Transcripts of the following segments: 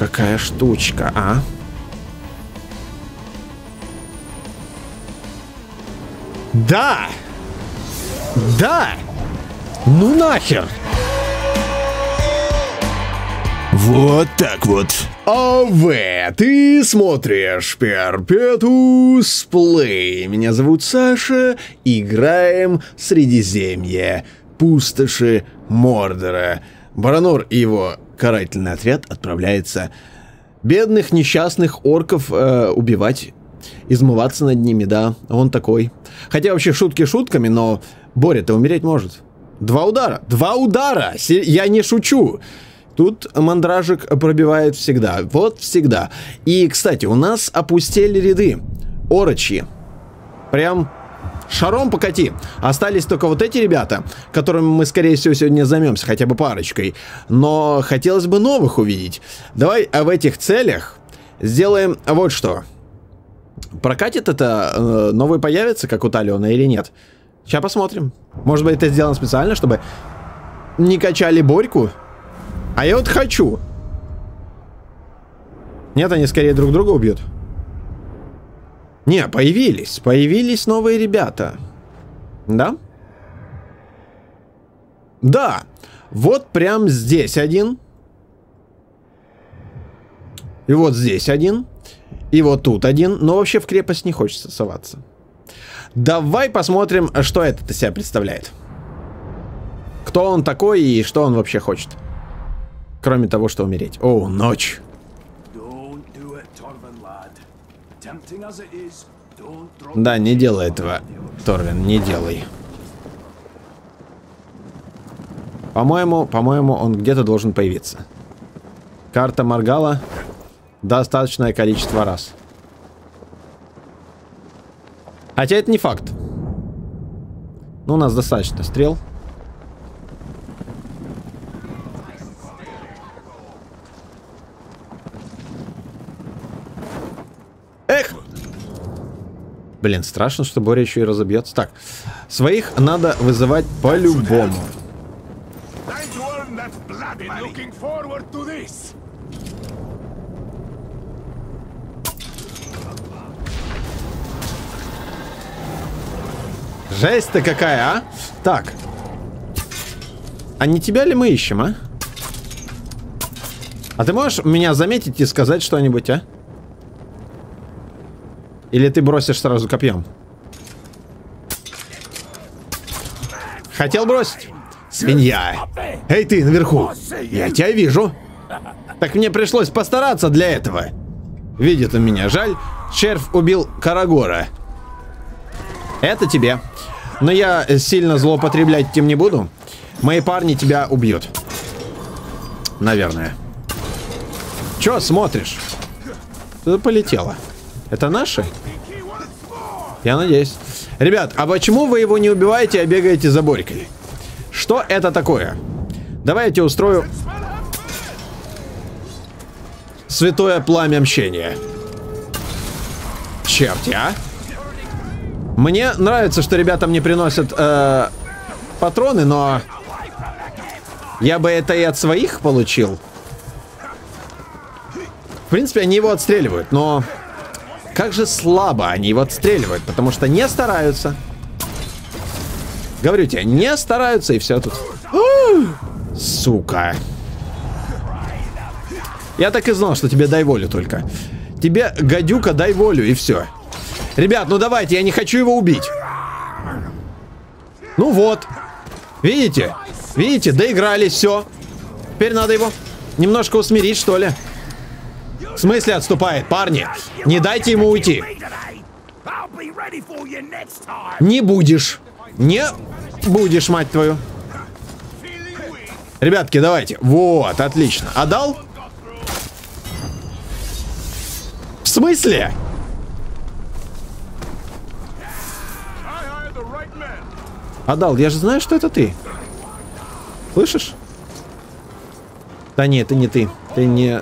какая штучка, а? Да! Да! Ну нахер! Вот так вот. А вы, ты смотришь Перпетуус Плей. Меня зовут Саша. Играем в Средиземье. Пустоши Мордора. Баранор и его карательный отряд отправляется бедных несчастных орков убивать, измываться над ними, да. Он такой. Хотя вообще шутки шутками, но Боря-то умереть может. Два удара. Два удара! Я не шучу. Тут мандражик пробивает всегда. Вот всегда. И, кстати, у нас опустели ряды. Орочи. Прям шаром покати. Остались только вот эти ребята, которыми мы, скорее всего, сегодня займемся. Хотя бы парочкой. Но хотелось бы новых увидеть. Давай в этих целях сделаем вот что. Прокатит это? Новые появятся, как у Талиона, или нет? Сейчас посмотрим. Может быть, это сделано специально, чтобы не качали Борьку? А я вот хочу. Нет, они скорее друг друга убьют. Не, появились. Появились новые ребята. Да? Да. Вот прям здесь один. И вот здесь один. И вот тут один. Но вообще в крепость не хочется соваться. Давай посмотрим, что этот из себя представляет. Кто он такой и что он вообще хочет. Кроме того, что умереть. О, ночь. Да, не делай этого, Торвин, не делай. По-моему, он где-то должен появиться. Карта Маргала. Достаточное количество раз. Хотя это не факт. Но у нас достаточно стрел. Блин, страшно, что Боря еще и разобьется. Так, своих надо вызывать по-любому. Жесть-то какая, а? Так. А не тебя ли мы ищем, а? А ты можешь меня заметить и сказать что-нибудь, а? Или ты бросишь сразу копьем? Хотел бросить? Свинья. Эй, ты наверху. Я тебя вижу. Так мне пришлось постараться для этого. Видит он меня. Жаль, червь убил Карагора. Это тебе. Но я сильно злоупотреблять этим не буду. Мои парни тебя убьют. Наверное. Че смотришь? Ты полетела. Это наши? Я надеюсь. Ребят, а почему вы его не убиваете, а бегаете за Борькой? Что это такое? Давай я тебе устрою святое пламя мщения. Черти, а? Мне нравится, что ребята мне приносят патроны, но я бы это и от своих получил. В принципе, они его отстреливают, но... Как же слабо они его отстреливают, потому что не стараются. Говорю тебе, не стараются, и все тут. О, сука. Я так и знал, что тебе дай волю только. Тебе, гадюка, дай волю, и все. Ребят, ну давайте, я не хочу его убить. Ну вот. Видите? Видите, доигрались, все. Теперь надо его немножко усмирить, что ли. В смысле отступает, парни? Не дайте ему уйти. Не будешь. Не будешь, мать твою. Ребятки, давайте. Вот, отлично. Отдал? В смысле? Отдал. Я же знаю, что это ты. Слышишь? Да нет, это не ты. Ты не...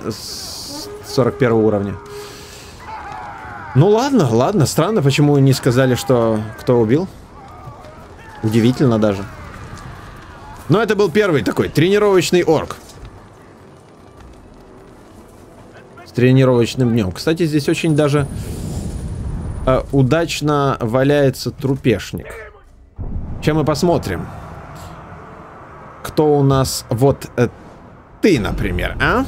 41 уровня. Ну ладно, ладно. Странно, почему не сказали, что кто убил. Удивительно даже. Но это был первый такой тренировочный орк. тренировочным днем. Кстати, здесь очень даже удачно валяется трупешник. Чем мы посмотрим? Кто у нас? Вот ты, например, а?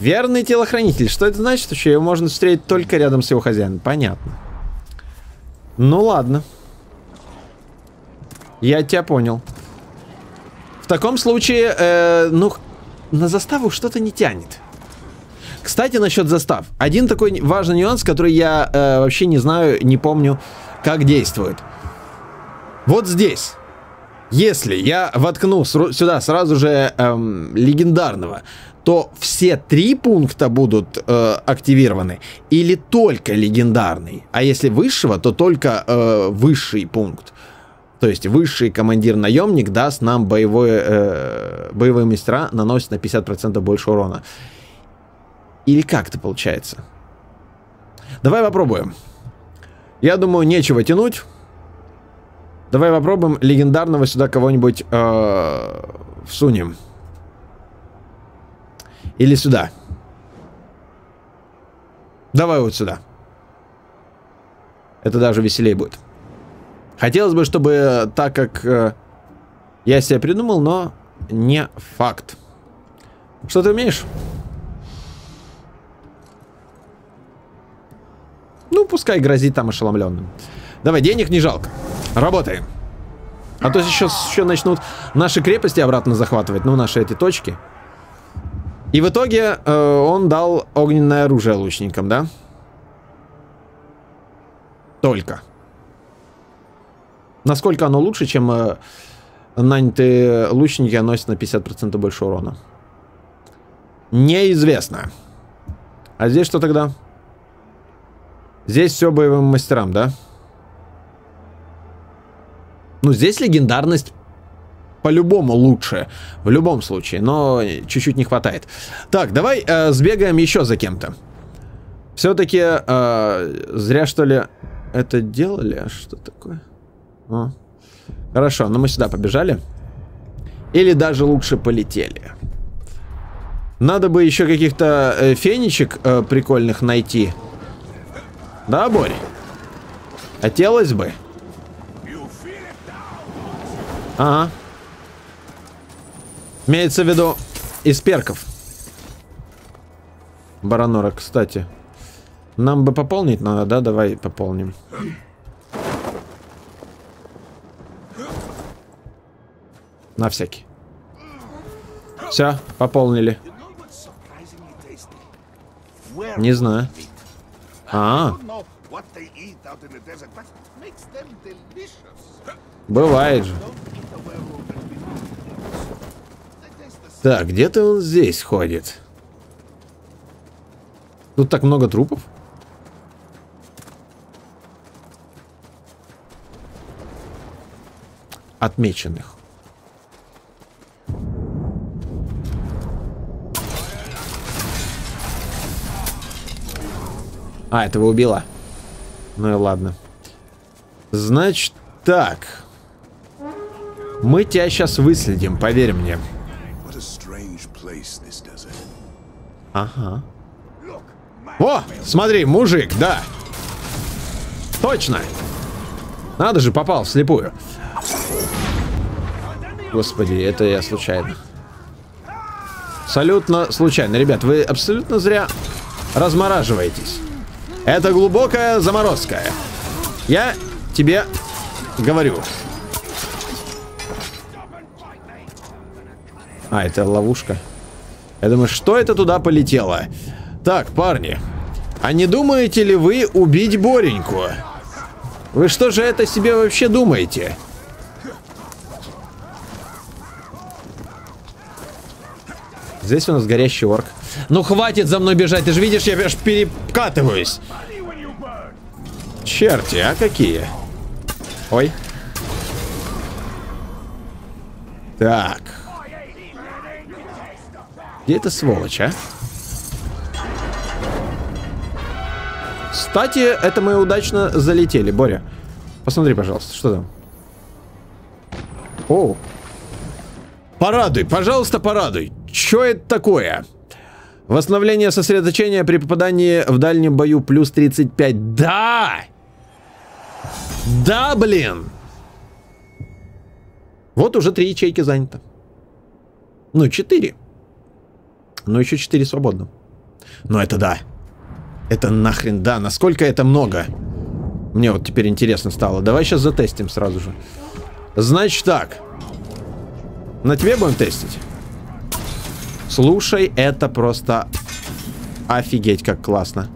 Верный телохранитель. Что это значит? Что его можно встретить только рядом с его хозяином. Понятно. Ну ладно. Я тебя понял. В таком случае, ну, на заставу что-то не тянет. Кстати, насчет застав. Один такой важный нюанс, который я вообще не знаю, не помню, как действует. Вот здесь. Если я воткну сюда сразу же легендарного, то все три пункта будут активированы или только легендарный. А если высшего, то только высший пункт. То есть высший командир-наемник даст нам боевые мастера, наносят на 50% больше урона. Или как это получается? Давай попробуем. Я думаю, нечего тянуть. Давай попробуем легендарного сюда кого-нибудь всунем. Или сюда. Давай вот сюда. Это даже веселее будет. Хотелось бы, чтобы так, как я себе придумал, но не факт. Что ты умеешь? Ну, пускай грозит там ошеломленным. Давай, денег не жалко. Работаем. А то сейчас еще начнут наши крепости обратно захватывать. Ну, наши эти точки. И в итоге он дал огненное оружие лучникам, да? Только. Насколько оно лучше, чем нанятые лучники наносят на 50% больше урона? Неизвестно. А здесь что тогда? Здесь все боевым мастерам, да? Ну, здесь легендарность... по-любому лучше, в любом случае, но чуть-чуть не хватает. Так, давай сбегаем еще за кем-то. Все-таки зря, что ли, это делали? Что такое? О. Хорошо, но мы сюда побежали. Или даже лучше полетели. Надо бы еще каких-то феничек прикольных найти. Да, Борь? Хотелось бы. Ага. Имеется в виду из перков. Баранора, кстати. Нам бы пополнить надо, да? Давай пополним. На всякий. Все, пополнили. Не знаю. Бывает же. Так, где-то он здесь ходит. Тут так много трупов. Отмеченных. А, этого убила. Ну и ладно. Значит, так. Мы тебя сейчас выследим, поверь мне. Ага. О, смотри, мужик, да. Точно. Надо же, попал вслепую. Господи, это я случайно. Абсолютно случайно. Ребят, вы абсолютно зря размораживаетесь. Это глубокая заморозка. Я тебе говорю. А, это ловушка. Я думаю, что это туда полетело? Так, парни, а не думаете ли вы убить Бореньку? Вы что же это себе вообще думаете? Здесь у нас горящий орк. Ну хватит за мной бежать, ты же видишь, я аж перекатываюсь. Черти, а какие? Ой. Так. Где эта сволочь, а? Кстати, это мы удачно залетели, Боря. Посмотри, пожалуйста, что там. Оу. Порадуй, пожалуйста, порадуй. Чё это такое? Восстановление сосредоточения при попадании в дальнем бою плюс 35. Да! Да, блин! Вот уже 3 ячейки занято. Ну, 4. Ну, еще 4 свободно. Ну, это да. Это нахрен да. Насколько это много? Мне вот теперь интересно стало. Давай сейчас затестим сразу же. Значит так. На тебе будем тестить? Слушай, это просто офигеть, как классно.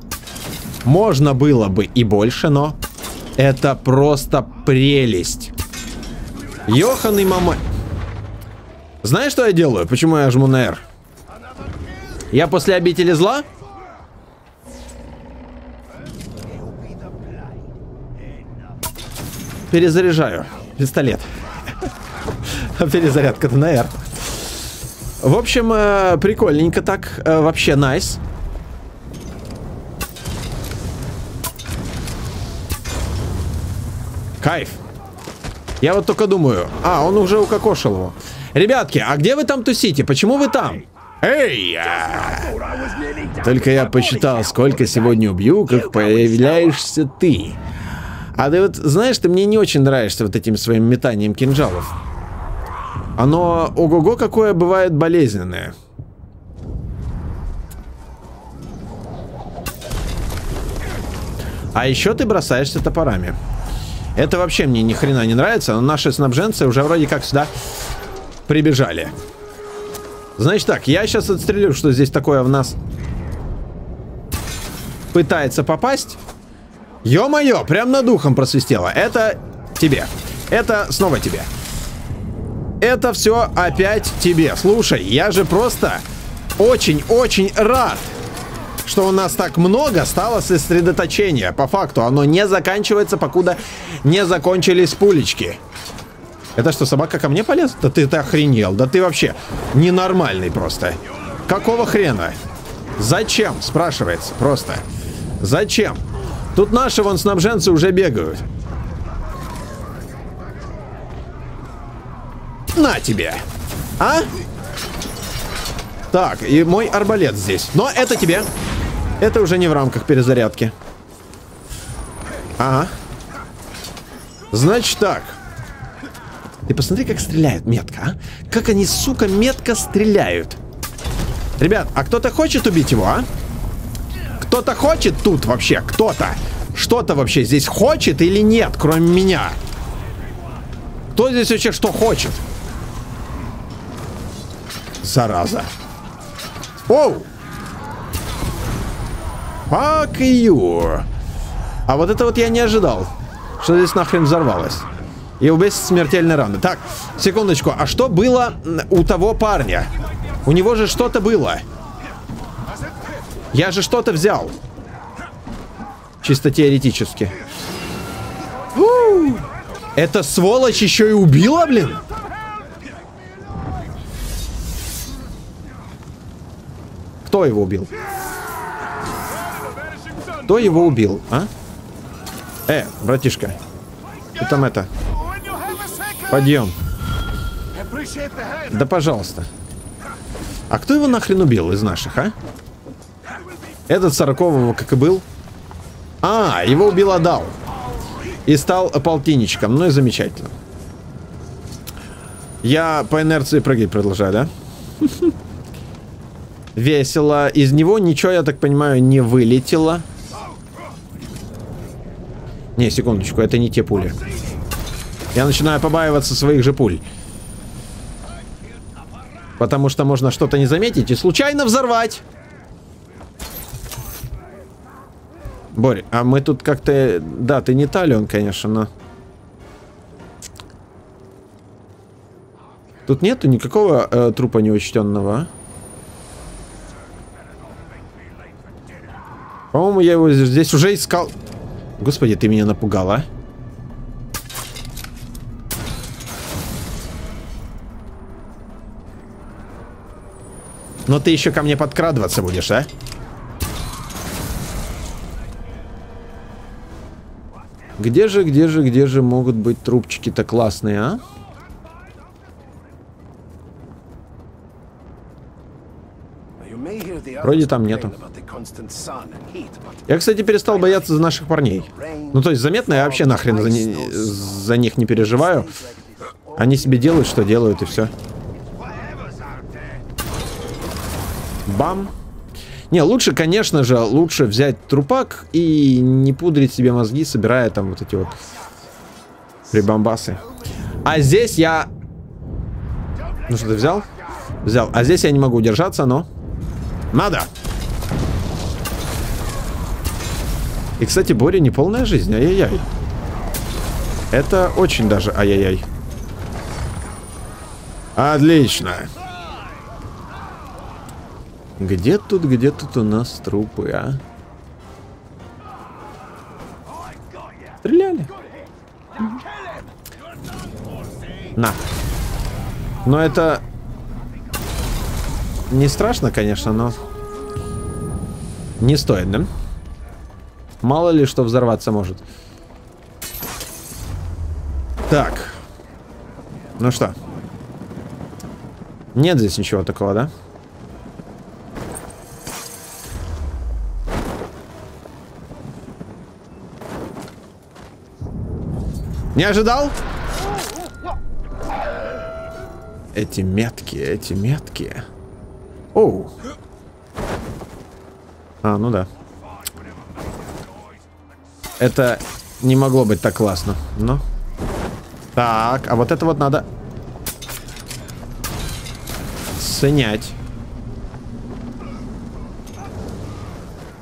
Можно было бы и больше, но это просто прелесть. Ёханый мама. Знаешь, что я делаю? Почему я жму на R? Я после обители зла? Перезаряжаю пистолет. Перезарядка-то на R. В общем, прикольненько так. Вообще найс. Кайф. Я вот только думаю. А, он уже укокошил его. Ребятки, а где вы там тусите? Почему вы там? Эй! Только я посчитал, сколько сегодня убью, как появляешься ты. А ты вот, знаешь, ты мне не очень нравишься вот этим своим метанием кинжалов. Оно, ого-го, какое бывает болезненное. А еще ты бросаешься топорами. Это вообще мне ни хрена не нравится, но наши снабженцы уже вроде как сюда прибежали. Значит так, я сейчас отстрелю, что здесь такое в нас пытается попасть. Ё-моё, прям над духом просвистело. Это тебе. Это снова тебе. Это все опять тебе. Слушай, я же просто очень-очень рад, что у нас так много стало сосредоточения. По факту оно не заканчивается, покуда не закончились пулечки. Это что, собака ко мне полезла? Да ты-то охренел. Да ты вообще ненормальный просто. Какого хрена? Зачем? Спрашивается просто. Зачем? Тут наши вон снабженцы уже бегают. На тебе. А? Так, и мой арбалет здесь. Но это тебе. Это уже не в рамках перезарядки. Ага. Значит так. Ты посмотри, как стреляют метко, а? Как они, сука, метко стреляют. Ребят, а кто-то хочет убить его, а? Кто-то хочет тут вообще? Кто-то? Что-то вообще здесь хочет или нет, кроме меня? Кто здесь вообще что хочет? Зараза. Оу! Fuck you. А вот это вот я не ожидал. Что здесь нахрен взорвалось? И убийство смертельной раны. Так, секундочку. А что было у того парня? У него же что-то было. Я же что-то взял. Чисто теоретически. У-у-у. Эта сволочь еще и убила, блин? Кто его убил? Кто его убил, а? Братишка. Ты там это... Подъем. Да пожалуйста. А кто его нахрен убил из наших, а? Этот 40-го, как и был. А, его убил Адал. И стал полтинничком. Ну и замечательно. Я по инерции прыгать продолжаю, да? Весело. Из него ничего, я так понимаю, не вылетело. Не, секундочку, это не те пули. Я начинаю побаиваться своих же пуль. Потому что можно что-то не заметить и случайно взорвать. Борь, а мы тут как-то... Да, ты не Талион, конечно, но... Тут нету никакого трупа неучтенного, а? По-моему, я его здесь уже искал. Господи, ты меня напугала. Но ты еще ко мне подкрадываться будешь, а? Где же могут быть трубчики-то классные, а? Вроде там нету. Я, кстати, перестал бояться за наших парней. Ну, то есть, заметно, я вообще нахрен за них не переживаю. Они себе делают, что делают, и все. Бам. Не, лучше, конечно же, лучше взять трупак и не пудрить себе мозги, собирая там вот эти вот прибамбасы. А здесь я... Ну что, ты взял? Взял. А здесь я не могу удержаться, но... Надо! И, кстати, Боря не полная жизнь. Ай-яй-яй. Это очень даже... Ай-яй-яй. Отлично. Где тут у нас трупы, а? Стреляли. На. Но это... Не страшно, конечно, но... Не стоит, да? Мало ли, что взорваться может. Так. Ну что? Нет здесь ничего такого, да? Не ожидал? Эти метки, эти метки. Оу. А, ну да. Это не могло быть так классно, но... Так, а вот это вот надо... Сынять.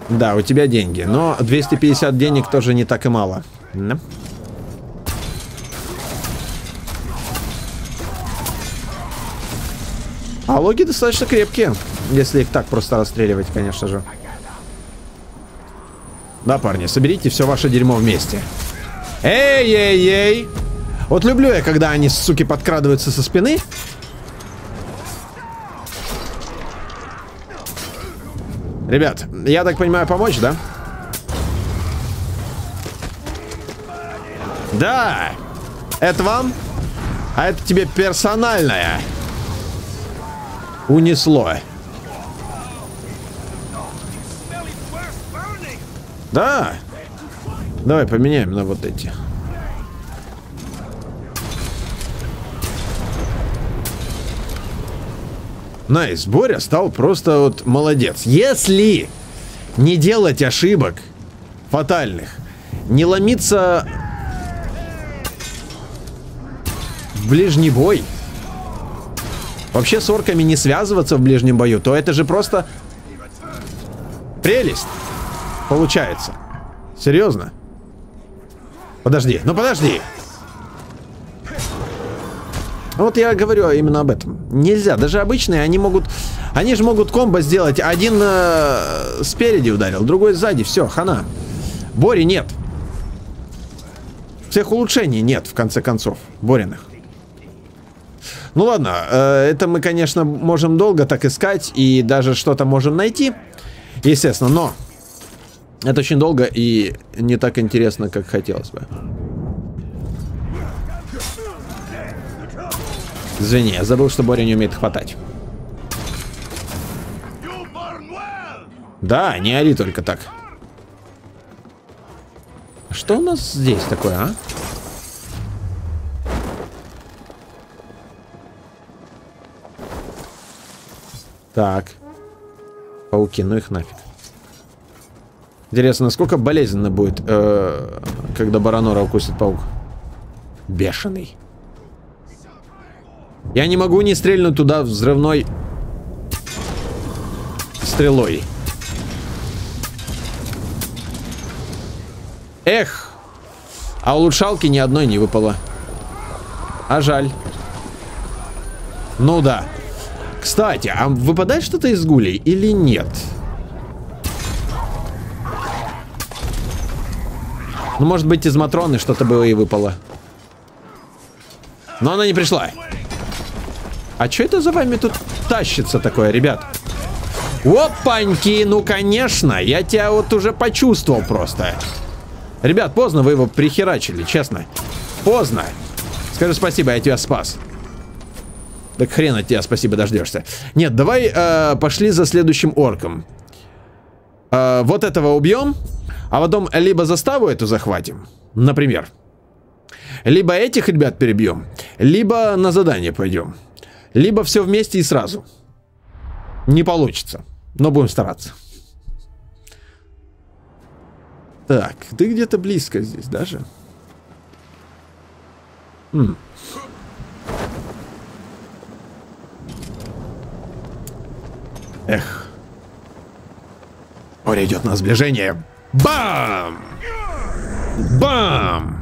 Да, у тебя деньги, но 250 денег тоже не так и мало. Да? А логи достаточно крепкие, если их так просто расстреливать, конечно же. Да, парни, соберите все ваше дерьмо вместе. Эй-эй-эй! Вот люблю я, когда они, суки, подкрадываются со спины. Ребят, я так понимаю, помочь, да? Да! Это вам, а это тебе персональное. Унесло. Да. Давай поменяем на вот эти. Найс, Боря стал просто вот молодец. Если не делать ошибок фатальных, не ломиться в ближний бой, вообще с орками не связываться в ближнем бою, то это же просто прелесть получается. Серьезно? Подожди, ну подожди. Вот я говорю именно об этом. Нельзя, даже обычные, они могут... Они же могут комбо сделать. Один спереди ударил, другой сзади. Все, хана. Бори нет. Всех улучшений нет, в конце концов, Бориных. Ну ладно, это мы, конечно, можем долго так искать. И даже что-то можем найти. Естественно, но... Это очень долго и не так интересно, как хотелось бы. Извини, я забыл, что Боря не умеет хватать. Да, не ори только так. Что у нас здесь такое, а? Так. Пауки, ну их нафиг. Интересно, насколько болезненно будет, когда Баранора укусит паук? Бешеный. Я не могу не стрельнуть туда взрывной стрелой. Эх! А улучшалки ни одной не выпало. А жаль. Ну да. Кстати, а выпадает что-то из гулей или нет? Ну, может быть, из Матроны что-то было и выпало. Но она не пришла. А что это за вами тут тащится такое, ребят? Опаньки, ну конечно, я тебя вот уже почувствовал просто. Ребят, поздно вы его прихерачили, честно. Поздно. Скажи спасибо, я тебя спас. Так хрен от тебя, спасибо, дождешься. Нет, давай пошли за следующим орком. Вот этого убьем, а потом либо заставу эту захватим, например. Либо этих ребят перебьем, либо на задание пойдем. Либо все вместе и сразу. Не получится, но будем стараться. Так, ты где-то близко здесь даже. Эх. Море идет на сближение. Бам! Бам!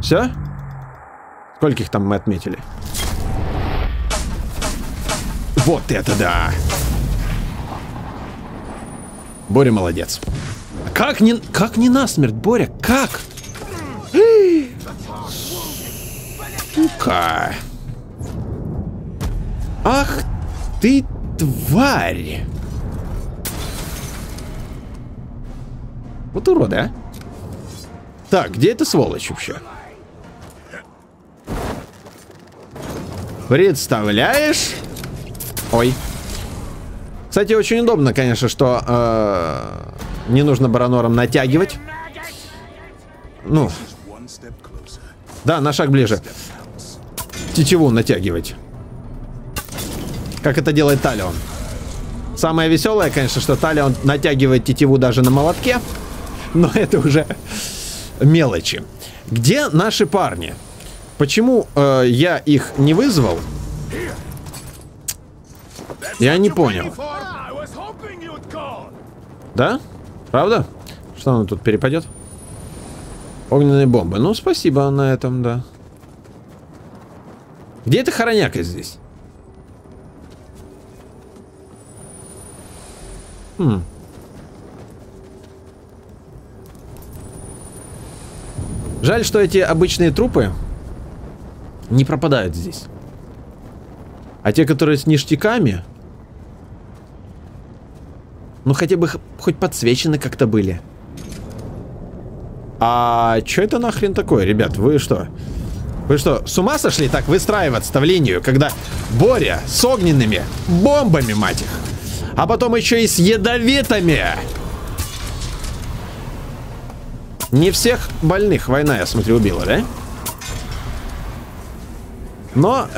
Все? Скольких там мы отметили? Вот это да! Боря молодец. Как не насмерть, Боря? Как? Сука. Ах ты, тварь. Вот уроды, а? Так, где эта сволочь вообще? Представляешь? Ой. Кстати, очень удобно, конечно, что не нужно Баранором натягивать. Ну. Да, на шаг ближе. Тетиву натягивать. Как это делает Талион. Самое веселое, конечно, что Талион натягивает тетиву даже на молотке. Но это уже мелочи. Где наши парни? Почему я их не вызвал? Я не понял. Да? Правда? Что он тут перепадет? Огненные бомбы. Ну, спасибо на этом, да. Где эта хороняка здесь? Жаль, что эти обычные трупы не пропадают здесь. А те, которые с ништяками, ну хотя бы хоть подсвечены как-то были. А что это нахрен такое, ребят? Вы что? Вы что, с ума сошли так выстраиваться-то в линию, когда Боря с огненными бомбами, мать их, а потом еще и с ядовитыми? Не всех больных война, я смотрю, убила, да? Но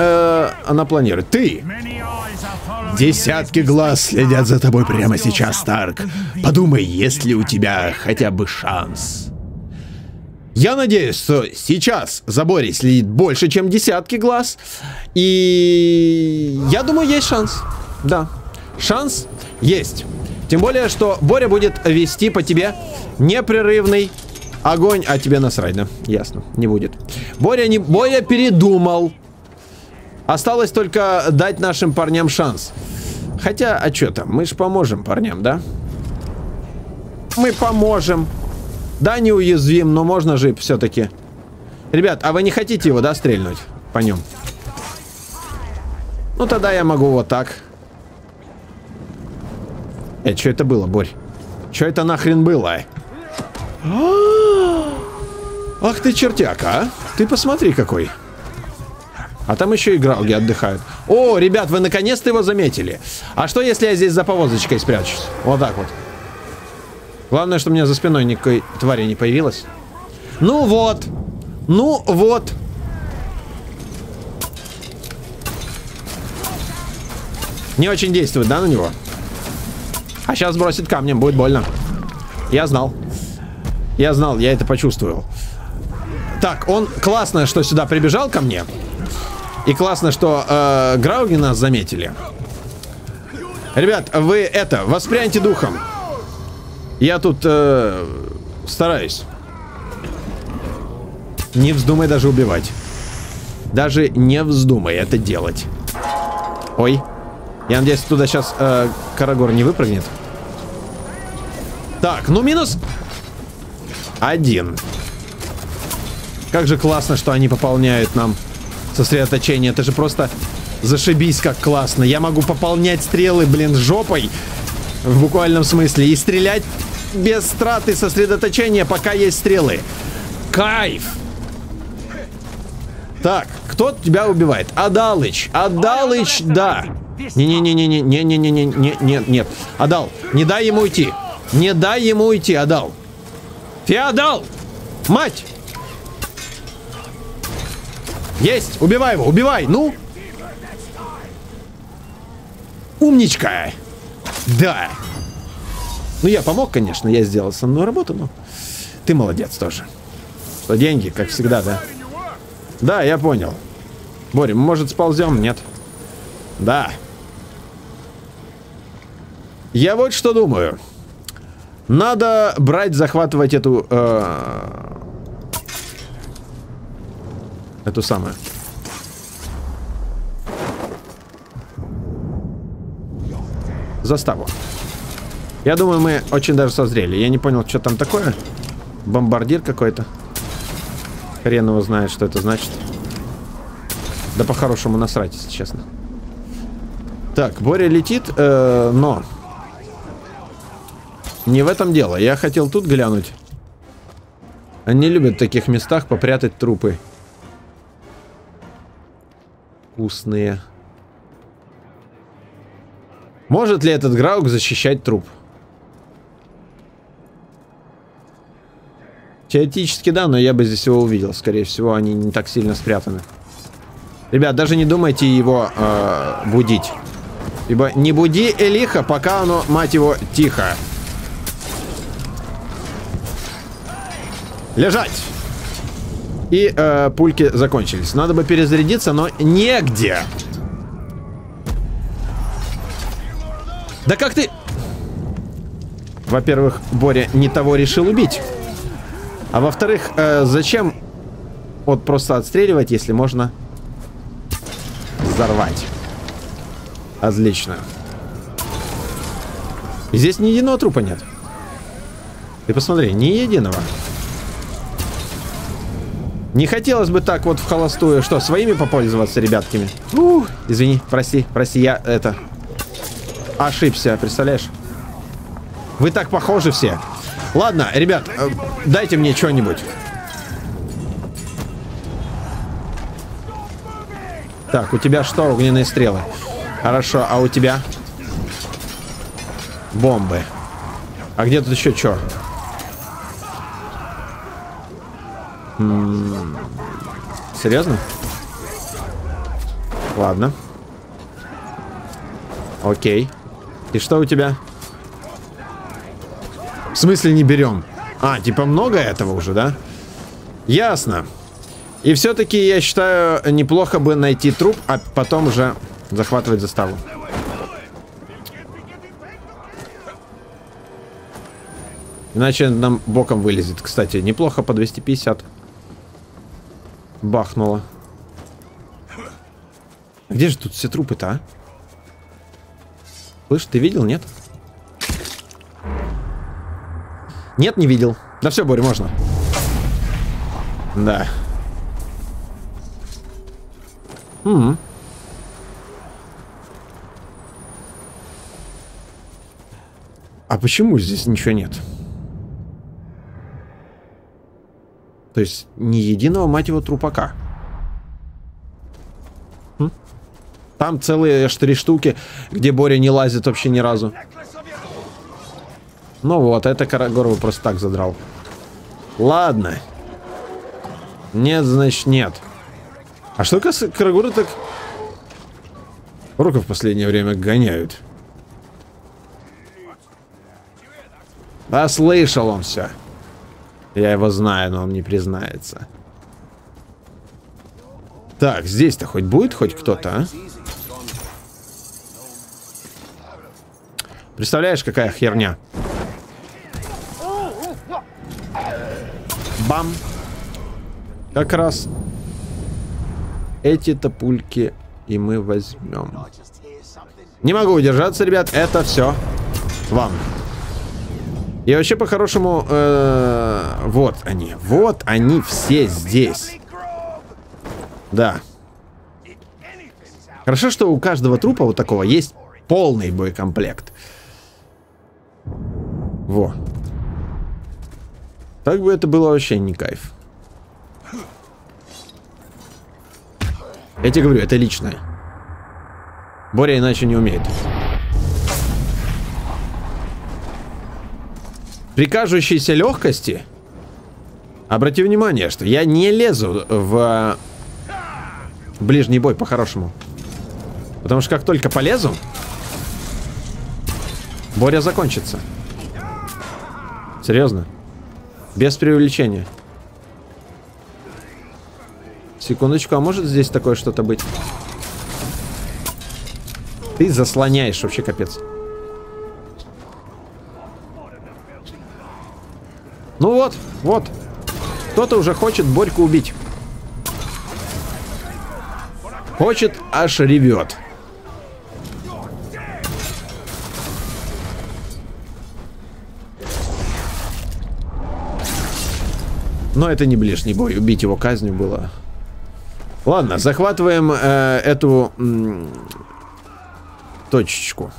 она планирует. Ты! Десятки глаз следят за тобой прямо сейчас, Старк. Подумай, есть ли у тебя хотя бы шанс. Я надеюсь, что сейчас за Борей следит больше, чем десятки глаз. И я думаю, есть шанс. Да, шанс есть. Тем более, что Боря будет вести по тебе непрерывный огонь. А тебе насрать, да? Ясно, не будет. Боря передумал. Осталось только дать нашим парням шанс. Хотя, а что там? Мы же поможем парням, да? Мы поможем. Да, неуязвим, но можно же все-таки. Ребят, а вы не хотите его, да, стрельнуть по нем? Ну, тогда я могу вот так. Что это было, Борь? Что это нахрен было? Ах ты чертяка, а? Ты посмотри какой. А там еще и грауги отдыхают. О, ребят, вы наконец-то его заметили. А что, если я здесь за повозочкой спрячусь? Вот так вот. Главное, что у меня за спиной никакой твари не появилось. Ну вот. Ну вот. Не очень действует, да, на него? А сейчас бросит камнем, будет больно. Я знал. Я знал, я это почувствовал. Так, он классно, что сюда прибежал ко мне. И классно, что грауги нас заметили. Ребят, вы это, воспряньте духом. Я тут стараюсь. Не вздумай даже убивать. Даже не вздумай это делать. Ой. Я надеюсь, туда сейчас Карагор не выпрыгнет. Так, ну минус один. Как же классно, что они пополняют нам сосредоточение. Это же просто зашибись, как классно. Я могу пополнять стрелы, блин, жопой. В буквальном смысле. И стрелять без траты сосредоточения, пока есть стрелы. Кайф! Так, кто тебя убивает? Адалыч. Адалыч, да. Нет. Адал, не дай ему уйти. Не дай ему уйти, Адал. Феодал! Мать! Есть! Убивай его! Убивай! Ну! Умничка! Да! Ну, я помог, конечно. Я сделал основную работу, но... Ты молодец тоже. Что деньги, как всегда, да? Да, я понял. Боря, может, сползем? Нет. Да. Я вот что думаю. Надо брать, захватывать эту... Эту самую. Заставу. Я думаю, мы очень даже созрели. Я не понял, что там такое. Бомбардир какой-то. Хрен его знает, что это значит. Да по-хорошему насрать, если честно. Так, Боря летит, но... Не в этом дело. Я хотел тут глянуть. Они любят в таких местах попрятать трупы. Вкусные. Может ли этот Грауг защищать труп? Теоретически да, но я бы здесь его увидел. Скорее всего, они не так сильно спрятаны. Ребят, даже не думайте его будить. Ибо не буди Элиха, пока оно, мать его, тихо. Лежать! И пульки закончились. Надо бы перезарядиться, но негде. Да как ты... Во-первых, Боря не того решил убить. А во-вторых, зачем вот просто отстреливать, если можно взорвать? Отлично. И здесь ни единого трупа нет. Ты посмотри, ни единого. Не хотелось бы так вот в холостую. Что, своими попользоваться, ребятками? Извини, прости, я это... Ошибся, представляешь? Вы так похожи все. Ладно, ребят, дайте мне что-нибудь. Так, у тебя что? Огненные стрелы. Хорошо, а у тебя? Бомбы. А где тут еще что? Серьезно? Ладно. Окей. И что у тебя? В смысле не берем? А, типа много этого уже, да? Ясно. И все-таки, я считаю, неплохо бы найти труп, а потом уже захватывать заставу. Иначе нам боком вылезет. Кстати, неплохо по 250. Бахнуло. Где же тут все трупы-то, а? Слышь, ты видел, нет? Нет, не видел. Да все, Боря, можно. Да. А почему здесь ничего нет? То есть, ни единого, мать его, трупака. Там целые аж 3 штуки, где Боря не лазит вообще ни разу. Ну вот, это Карагор его просто так задрал. Ладно. Нет, значит, нет. А что Карагоры так... Рука в последнее время гоняют. Да слышал он все. Я его знаю, но он не признается. Так, здесь-то хоть будет хоть кто-то, а? Представляешь, какая херня? Бам! Как раз эти-то пульки и мы возьмем. Не могу удержаться, ребят. Это все вам. И вообще, по-хорошему, вот они. Вот они все здесь. Да. Хорошо, что у каждого трупа вот такого есть полный боекомплект. Во. Так бы это было вообще не кайф. Я тебе говорю, это личное. Боря иначе не умеет. При кажущейся легкости, обрати внимание, что я не лезу в ближний бой по-хорошему. Потому что как только полезу, Боря закончится. Серьезно. Без преувеличения. Секундочку, а может здесь такое что-то быть? Ты заслоняешь вообще, капец. Ну вот, вот. Кто-то уже хочет Борьку убить. Хочет, аж ревет. Но это не ближний бой. Убить его казнью было. Ладно, захватываем эту точечку.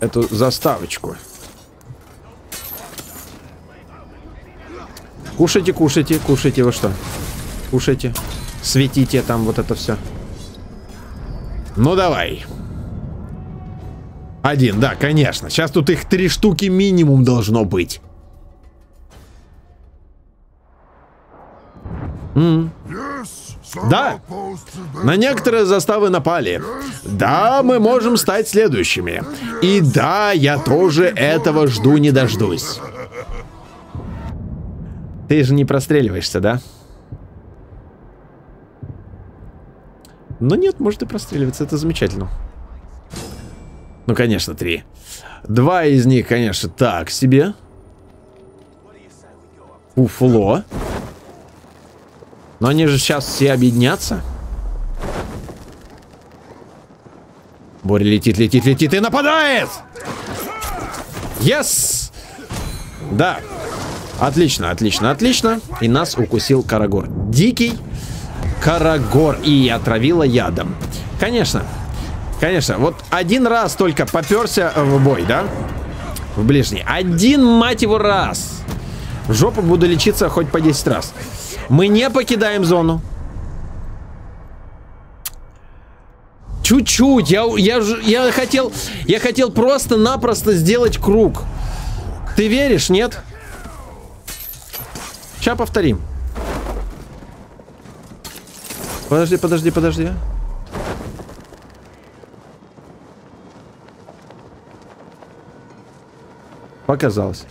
Эту заставочку. Кушайте, кушайте, кушайте. Вы что? Кушайте. Светите там вот это все. Ну давай. Один, да, конечно. Сейчас тут их 3 штуки минимум должно быть. Да. На некоторые заставы напали. Да, мы можем стать следующими. И да, я тоже этого жду не дождусь. Ты же не простреливаешься, да? Ну нет, может и простреливаться, это замечательно. Ну, конечно, 3. 2 из них, конечно, так себе. Уфло. Но они же сейчас все объединятся. Боря летит, летит, летит и нападает! Yes! Да. Отлично, отлично, отлично. И нас укусил Карагор. Дикий Карагор. И отравила ядом. Конечно. Конечно. Вот один раз только попёрся в бой, да? В ближний. Один, мать его, раз. В жопу буду лечиться хоть по 10 раз. Мы не покидаем зону. Чуть-чуть. Я хотел просто-напросто сделать круг. Ты веришь, нет? Сейчас повторим. Подожди, подожди, подожди. Показалось.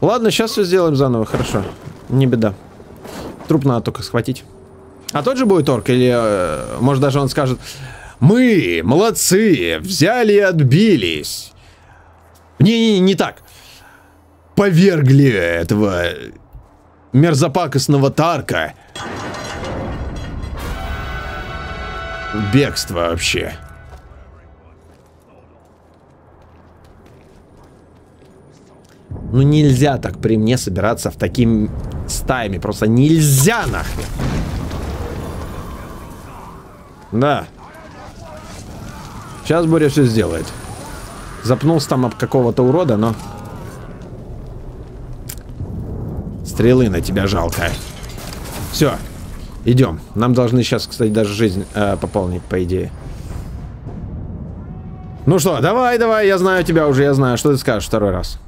Ладно, сейчас все сделаем заново, хорошо. Не беда. Труп надо только схватить. А тот же будет орк? Или, может, даже он скажет: мы, молодцы, взяли и отбились. Не-не-не, не так. Повергли этого мерзопакостного тарка. Бегство вообще. Ну нельзя так при мне собираться в такими стаями. Просто нельзя нахрен. Да. Сейчас Боря все сделает. Запнулся там об какого-то урода, но... Стрелы на тебя жалко. Все. Идем. Нам должны сейчас, кстати, даже жизнь пополнить, по идее. Ну что, давай, давай, я знаю тебя уже, я знаю. Что ты скажешь второй раз?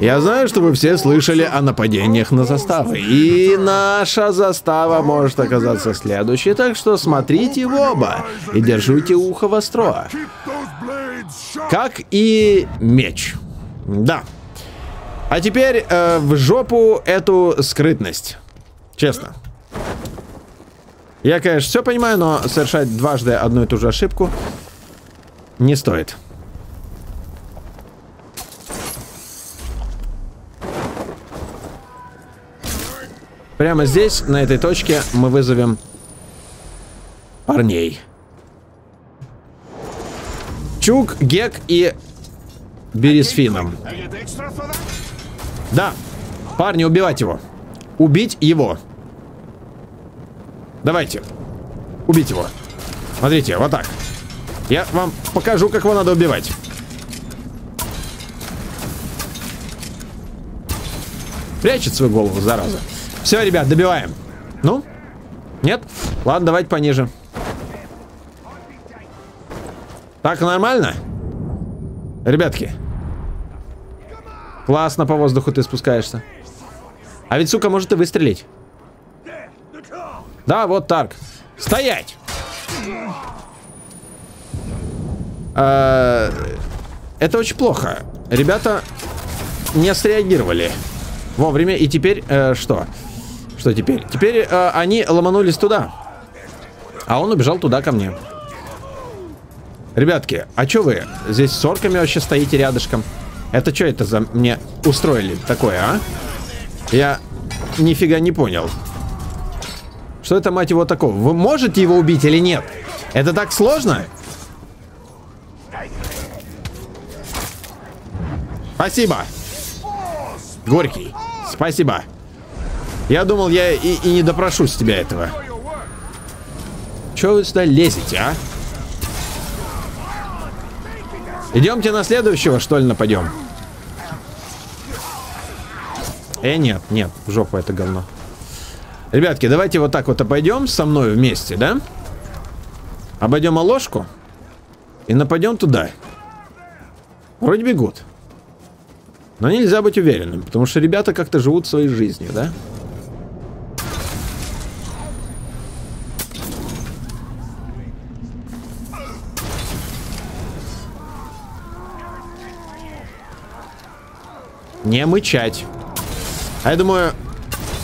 Я знаю, что вы все слышали о нападениях на заставы. И наша застава может оказаться следующей, так что смотрите в оба и держите ухо востро. Как и меч. Да. А теперь в жопу эту скрытность. Честно. Я, конечно, все понимаю, но совершать дважды одну и ту же ошибку не стоит. Прямо здесь, на этой точке, мы вызовем парней. Чук, Гек и Бери с Финном. Да, парни, убивать его. Убить его. Давайте. Убить его. Смотрите, вот так. Я вам покажу, как его надо убивать. Прячет свою голову, зараза. Все, ребят, добиваем. Ну? Нет? Ладно, давайте пониже. Так, нормально? Ребятки. Классно по воздуху ты спускаешься. А ведь, сука, может и выстрелить. Да, вот так. Стоять! Это очень плохо. Ребята не среагировали вовремя. И теперь что? Что теперь? Теперь они ломанулись туда. А он убежал туда ко мне. Ребятки, а чё вы здесь с орками вообще стоите рядышком? Это что это за мне устроили такое, а? Я нифига не понял. Что это, мать его, такого? Вы можете его убить или нет? Это так сложно? Спасибо. Горький, спасибо. Я думал, я и не допрошусь тебя этого. Чё вы сюда лезете, а? Идемте на следующего, что ли, нападем? Нет, нет, в жопу это говно. Ребятки, давайте вот так вот обойдем со мной вместе, да? Обойдем оложку и нападем туда. Вроде бегут. Но нельзя быть уверенным, потому что ребята как-то живут своей жизнью, да? Не мычать. А я думаю,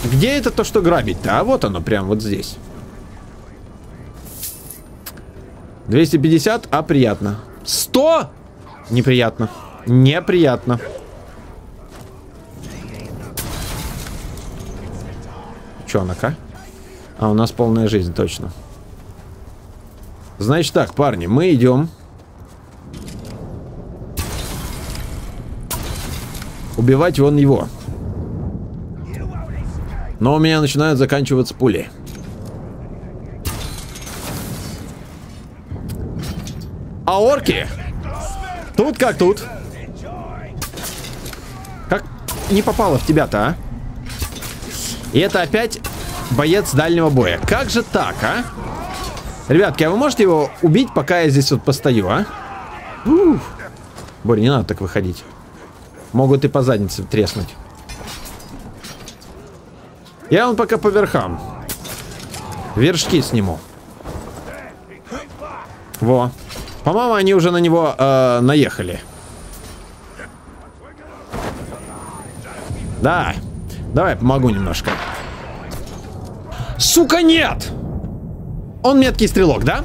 где это то, что грабить-то? А вот оно, прям вот здесь. 250, а приятно. 100? Неприятно. Неприятно. Чё она-ка? А у нас полная жизнь, точно. Значит так, парни, мы идем. Убивать вон его. Но у меня начинают заканчиваться пули. А орки? Тут как тут. Как не попало в тебя-то, а? И это опять боец дальнего боя. Как же так, а? Ребятки, а вы можете его убить, пока я здесь вот постою, а? Ух. Боря, не надо так выходить. Могут и по заднице треснуть. Я вон пока по верхам. Вершки сниму. Во. По-моему, они уже на него наехали. Да. Давай, помогу немножко. Сука, нет! Он меткий стрелок, да?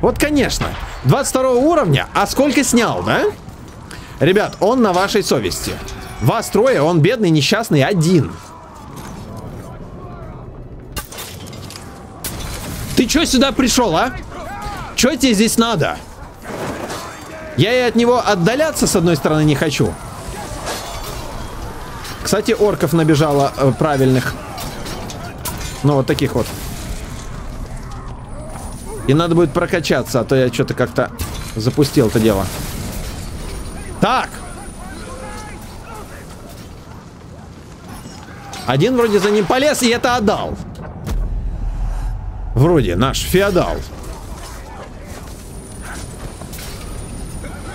Вот, конечно. 22 уровня, а сколько снял, да? Ребят, он на вашей совести. Вас трое, он бедный, несчастный, один. Ты чё сюда пришел, а? Чё тебе здесь надо? Я и от него отдаляться, с одной стороны, не хочу. Кстати, орков набежало правильных. Ну, вот таких вот. И надо будет прокачаться, а то я что-то как-то запустил это дело. Так. Один вроде за ним полез, и это отдал. Вроде наш феодал.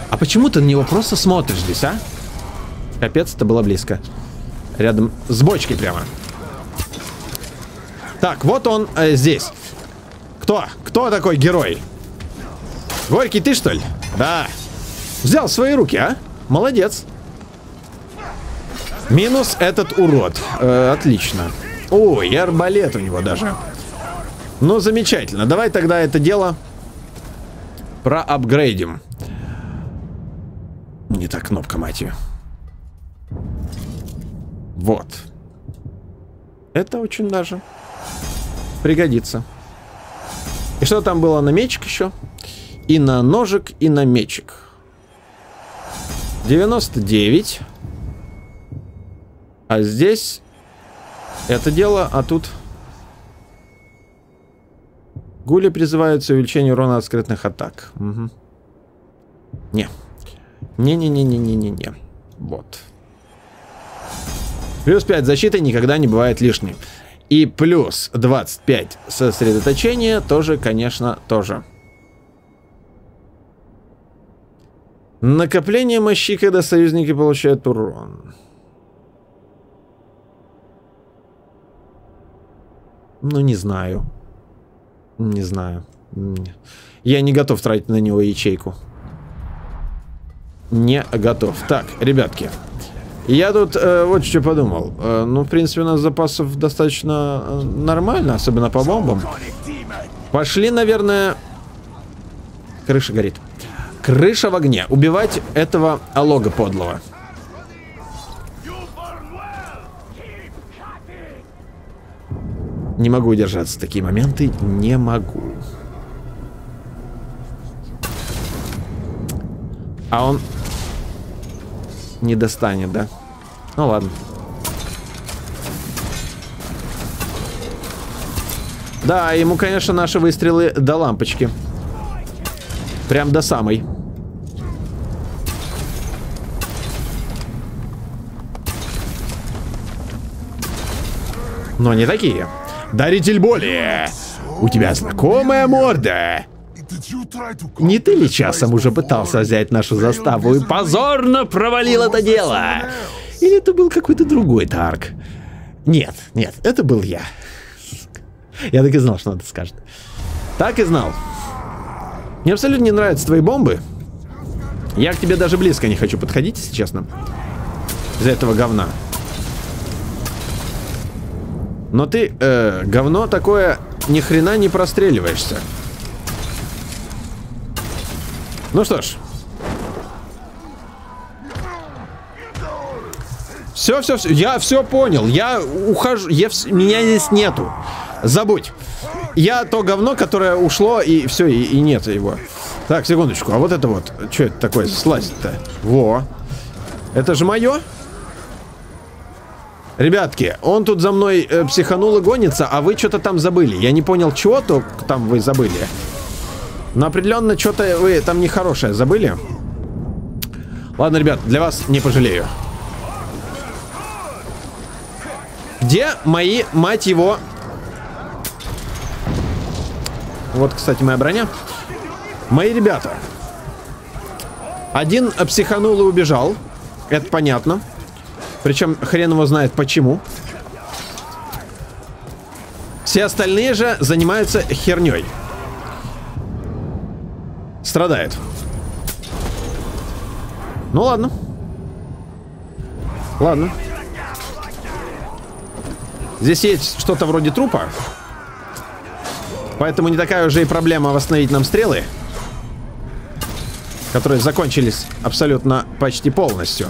А почему ты на него просто смотришь здесь, а? Капец, это было близко. Рядом с бочкой прямо. Так, вот он здесь. Кто? Кто такой герой? Горький ты, что ли? Да. Взял в свои руки, а? Молодец. Минус этот урод. Отлично. О, и арбалет у него даже. Ну, замечательно. Давай тогда это дело проапгрейдим. Не та кнопка, мать ее. Вот. Это очень даже пригодится. И что там было на мечик еще? И на ножик, и на мечик. 99. А здесь это дело, а тут гули призываются увеличение урона от скрытных атак. Угу. Не. Не-не-не-не-не-не-не. Вот. Плюс 5 защиты никогда не бывает лишней. И плюс 25 сосредоточения тоже, конечно, тоже. Накопление мощи, когда союзники получают урон. Ну, не знаю. Не знаю. Я не готов тратить на него ячейку. Не готов. Так, ребятки. Я тут вот что подумал. Ну, в принципе, у нас запасов достаточно нормально, особенно по бомбам. Пошли, наверное... Крыша горит. Крыша в огне. Убивать этого алога подлого. Не могу удержаться. Такие моменты не могу. А он... не достанет, да? Ну ладно. Да, ему, конечно, наши выстрелы до лампочки. Прям до самой. Но не такие. Даритель боли! У тебя знакомая морда! Не ты ли часом уже пытался взять нашу заставу и позорно провалил это дело? Или это был какой-то другой Тарк? Нет, нет, это был я. Я так и знал, что он это скажет. Так и знал. Мне абсолютно не нравятся твои бомбы. Я к тебе даже близко не хочу подходить, если честно. Из-за этого говна. Но ты, говно такое, ни хрена не простреливаешься. Ну что ж. Все, все, все. Я все понял. Я ухожу. Меня здесь нету. Забудь. Я то говно, которое ушло, и все, и нет его. Так, секундочку. А вот это вот. Что это такое? Слазь-то. Во. Это же мое? Ребятки, он тут за мной психанул и гонится, а вы что-то там забыли. Я не понял, чего то там вы забыли. Но определенно, что-то вы там нехорошее забыли. Ладно, ребят, для вас не пожалею. Где мои, мать его? Вот, кстати, моя броня. Мои ребята. Один психанул и убежал. Это понятно. Причем хрен его знает почему. Все остальные же занимаются херней. Страдает. Ну ладно. Ладно. Здесь есть что-то вроде трупа. Поэтому не такая уже и проблема восстановить нам стрелы. Которые закончились абсолютно почти полностью.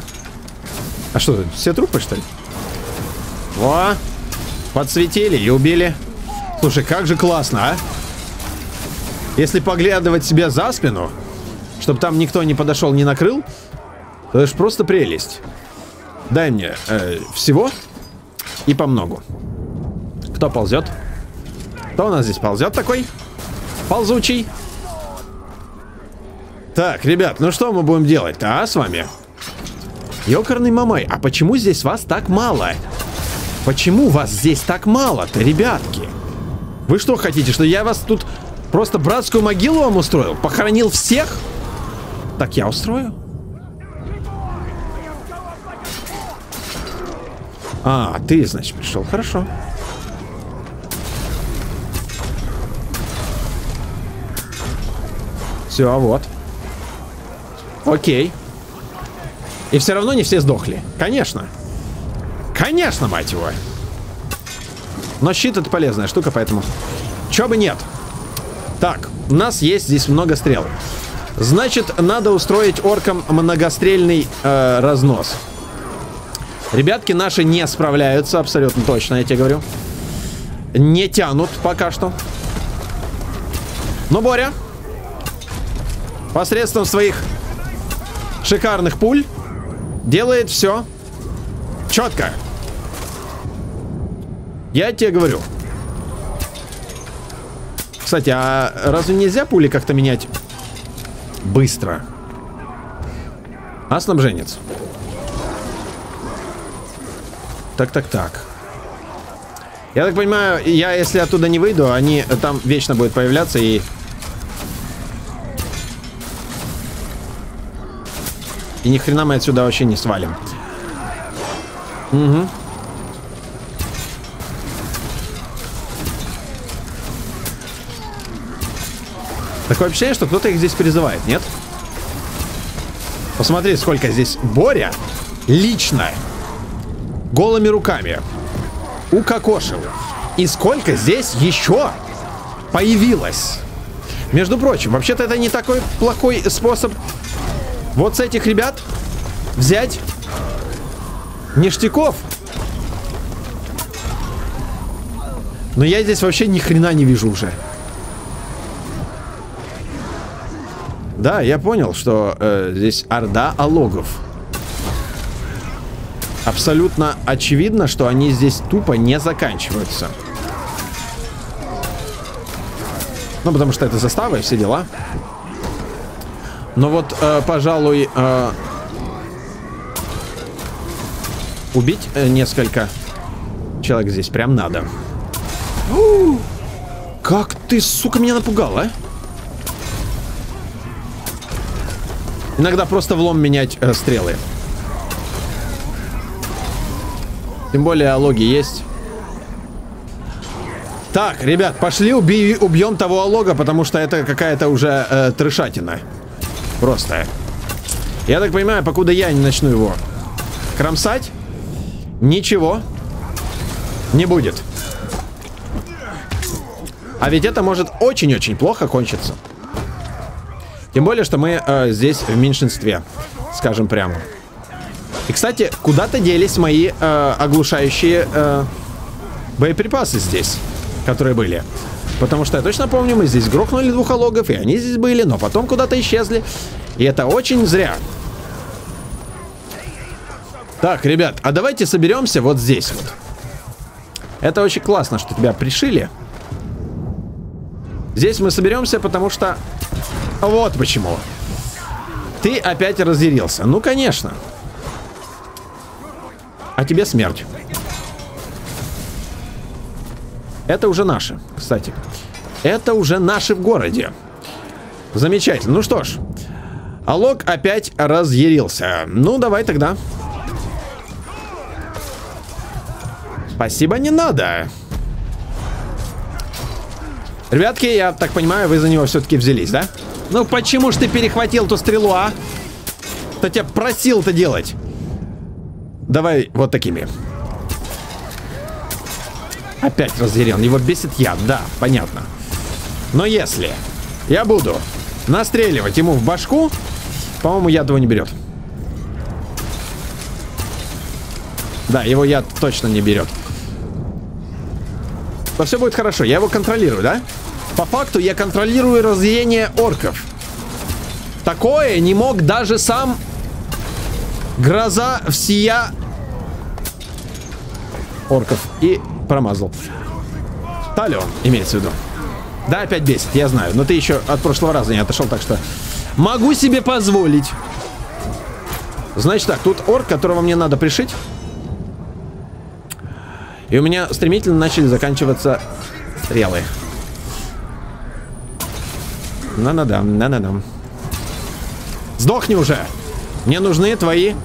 А что, все трупы, что ли? Во! Подсветили и убили. Слушай, как же классно, а? Если поглядывать себе за спину, чтобы там никто не подошел, не накрыл, то это ж просто прелесть. Дай мне всего и помногу. Кто ползет? Кто у нас здесь ползет такой? Ползучий. Так, ребят, ну что мы будем делать-то, а, с вами? Ёкарный мамай, а почему здесь вас так мало? Почему вас здесь так мало-то, ребятки? Вы что хотите, что я вас тут... просто братскую могилу вам устроил? Похоронил всех? Так я устрою? А, ты, значит, пришел. Хорошо. Все, а вот. Окей. И все равно не все сдохли. Конечно. Конечно, мать его. Но щит — это полезная штука, поэтому... чё бы нет. Так, у нас есть здесь много стрел. Значит, надо устроить оркам многострельный разнос. Ребятки наши не справляются, абсолютно точно, я тебе говорю. Не тянут пока что. Но Боря посредством своих шикарных пуль делает все четко. Я тебе говорю. Кстати, а разве нельзя пули как-то менять быстро? А снабженец? Так. Я так понимаю, я если оттуда не выйду, они там вечно будут появляться и... И ни хрена мы отсюда вообще не свалим. Угу. Такое ощущение, что кто-то их здесь призывает, нет? Посмотри, сколько здесь Боря лично голыми руками укокошил. И сколько здесь еще появилось. Между прочим, вообще-то это не такой плохой способ вот с этих ребят взять ништяков. Но я здесь вообще ни хрена не вижу уже. Да, я понял, что здесь орда алогов. Абсолютно очевидно, что они здесь тупо не заканчиваются. Ну, потому что это заставы, все дела. Но вот, пожалуй, убить несколько человек здесь прям надо. Как ты, сука, меня напугала, а? Иногда просто влом менять стрелы. Тем более алоги есть. Так, ребят, пошли убьем того алога, потому что это какая-то уже трешатина. Просто. Я так понимаю, покуда я не начну его кромсать, ничего не будет. А ведь это может очень-очень плохо кончиться. Тем более, что мы здесь в меньшинстве, скажем прямо. И, кстати, куда-то делись мои оглушающие боеприпасы здесь, которые были. Потому что я точно помню, мы здесь грохнули двух алогов, и они здесь были, но потом куда-то исчезли. И это очень зря. Так, ребят, а давайте соберемся вот здесь вот. Это очень классно, что тебя пришили. Здесь мы соберемся, потому что... Вот почему. Ты опять разъярился. Ну, конечно. А тебе смерть. Это уже наши, кстати. Это уже наши в городе. Замечательно. Ну что ж. Алог опять разъярился. Ну, давай тогда. Спасибо, не надо. Ребятки, я так понимаю, вы за него все-таки взялись, да? Ну почему ж ты перехватил ту стрелу, а? Кто тебя просил-то делать? Давай вот такими. Опять разъярен. Его бесит яд, да, понятно. Но если я буду настреливать ему в башку, по-моему, яд его не берет. Да, его яд точно не берет. Но все будет хорошо, я его контролирую, да? По факту я контролирую разъярение орков. Такое не мог даже сам гроза всея орков. И промазал. Талион, имеется в виду. Да, опять бесит, я знаю. Но ты еще от прошлого раза не отошел, так что могу себе позволить. Значит так, тут орк, которого мне надо пришить. И у меня стремительно начали заканчиваться стрелы. На-на-да. Сдохни уже! Мне нужны твои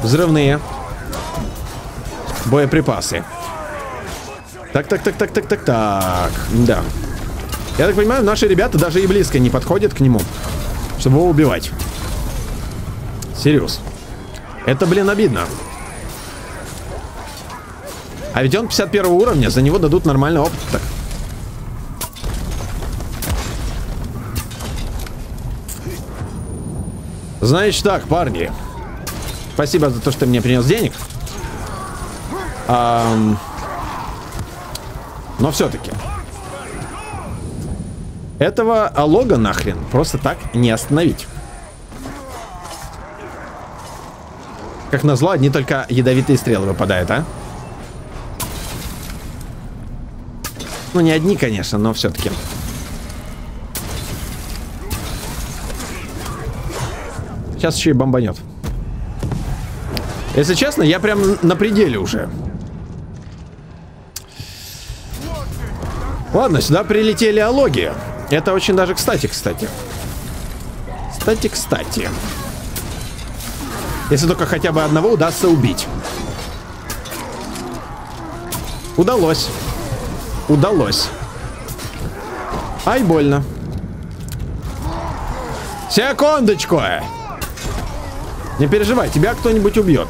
взрывные боеприпасы. Так. Да. Я так понимаю, наши ребята даже и близко не подходят к нему, чтобы его убивать. Серьез. Это, блин, обидно. А ведь он 51 уровня, за него дадут нормальный опыт. Так. Значит так, парни. Спасибо за то, что ты мне принес денег. Но все-таки. Этого алога нахрен просто так не остановить. Как назло, одни только ядовитые стрелы выпадают, а? Ну, не одни, конечно, но все-таки. Сейчас еще и бомбанет. Если честно, я прям на пределе уже. Ладно, сюда прилетели алоги. Это очень даже кстати. Если только хотя бы одного удастся убить. Удалось. Удалось. Ай, больно. Секундочку. Не переживай, тебя кто-нибудь убьет.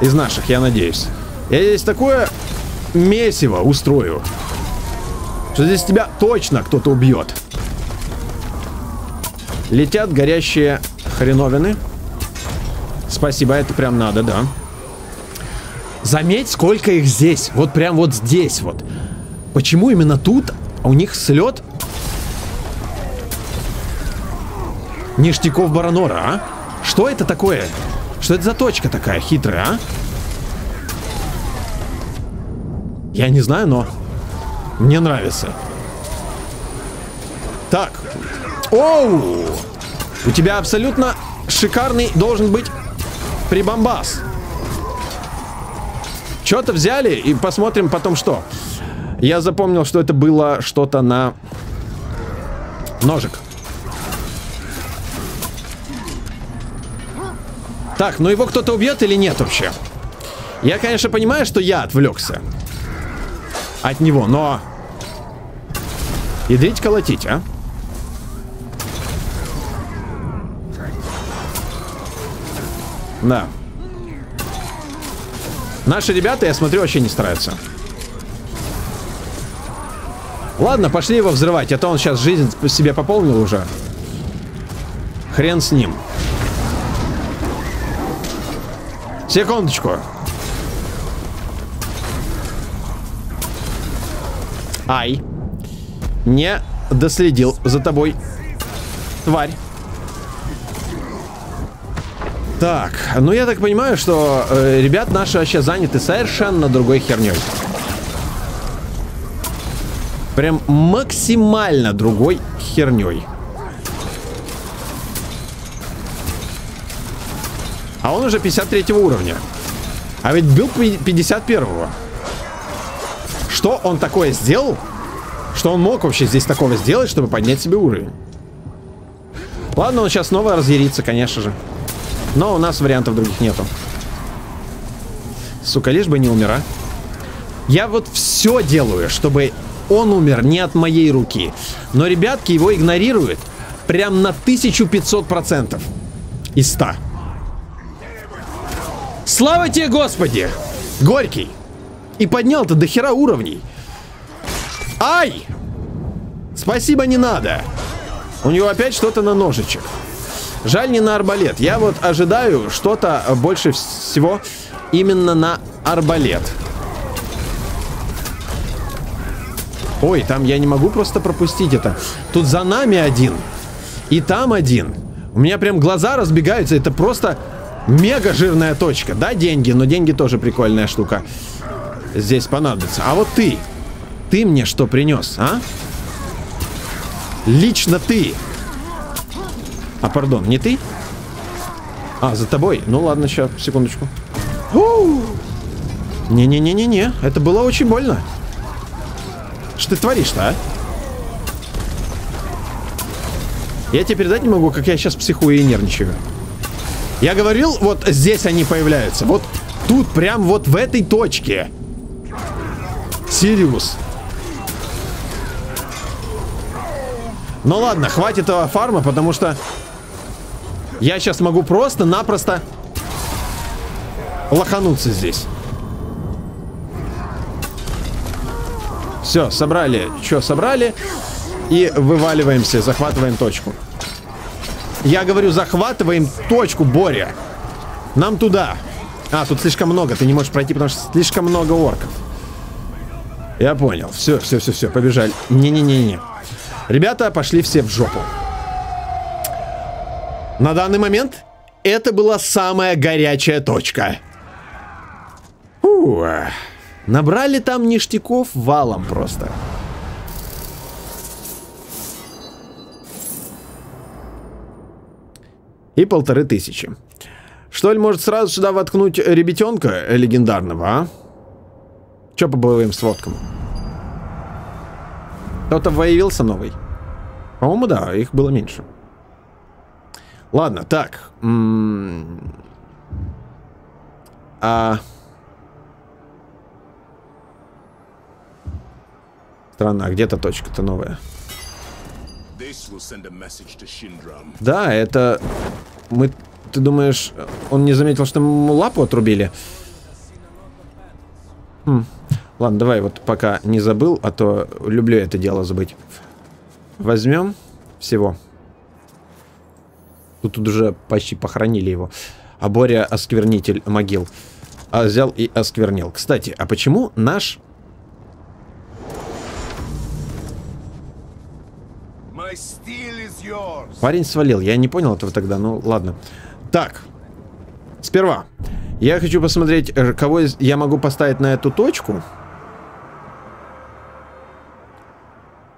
Из наших, я надеюсь. Я здесь такое месиво устрою, что здесь тебя точно кто-то убьет. Летят горящие хреновины. Спасибо, это прям надо, да. Заметь, сколько их здесь. Вот прям вот здесь вот. Почему именно тут у них слет ништяков Баранора, а? Что это такое? Что это за точка такая хитрая, а? Я не знаю, но мне нравится. Так. Оу! У тебя абсолютно шикарный должен быть прибамбас. Что-то взяли и посмотрим потом что. Я запомнил, что это было что-то на ножик. Так, ну его кто-то убьет или нет вообще? Я, конечно, понимаю, что я отвлекся от него, но... Ядрить, колотить, а? Да. Наши ребята, я смотрю, вообще не стараются. Ладно, пошли его взрывать, а то он сейчас жизнь себе пополнил уже. Хрен с ним. Секундочку. Ай. Не доследил за тобой, тварь. Так, ну я так понимаю, что ребят наши вообще заняты совершенно другой херней. Прям максимально другой херней. А он уже 53 уровня. А ведь был 51-го. Что он такое сделал? Что он мог вообще здесь такого сделать, чтобы поднять себе уровень? Ладно, он сейчас снова разъярится, конечно же. Но у нас вариантов других нету. Сука, лишь бы не умер, а. Я вот все делаю, чтобы он умер не от моей руки. Но ребятки его игнорируют прям на 1500% из 100. Слава тебе, Господи! Горький! И поднял-то до хера уровней. Ай! Спасибо, не надо. У него опять что-то на ножичек. Жаль, не на арбалет. Я вот ожидаю что-то больше всего именно на арбалет. Ой, там я не могу просто пропустить это. Тут за нами один. И там один. У меня прям глаза разбегаются. Это просто... Мега жирная точка. Да, деньги, но деньги тоже прикольная штука. Здесь понадобится. А вот ты. Ты мне что принес, а? Лично ты. А, пардон, не ты? А, за тобой. Ну ладно, сейчас, секундочку. Не-не-не-не-не. Это было очень больно. Что ты творишь-то, а? Я тебе передать не могу, как я сейчас психую и нервничаю. Я говорил, вот здесь они появляются. Вот тут, прям вот в этой точке. Сириус. Ну ладно, хватит этого фарма, потому что я сейчас могу просто-напросто лохануться здесь. Все, собрали. Что собрали? И вываливаемся, захватываем точку. Я говорю, захватываем точку, Боря. Нам туда. А, тут слишком много. Ты не можешь пройти, потому что слишком много орков. Я понял. Все, все, все, все. Побежали. Не-не-не-не. Ребята, пошли все в жопу. На данный момент это была самая горячая точка. Фу. Набрали там ништяков валом просто. И 1500. Что ли, может, сразу сюда воткнуть ребятенка легендарного, а? Че по боевым сводкам? Кто-то появился новый? По-моему, да, их было меньше. Ладно, так. Странно, а где-то точка-то новая. Да, это... Мы... Ты думаешь, он не заметил, что мы лапу отрубили? Ладно, давай вот пока не забыл, а то люблю это дело забыть. Возьмем всего. Тут уже почти похоронили его. А Боря осквернитель могил. А взял и осквернил. Кстати, а почему наш... Парень свалил, я не понял этого тогда, ну ладно. Так, сперва я хочу посмотреть, кого я могу поставить на эту точку.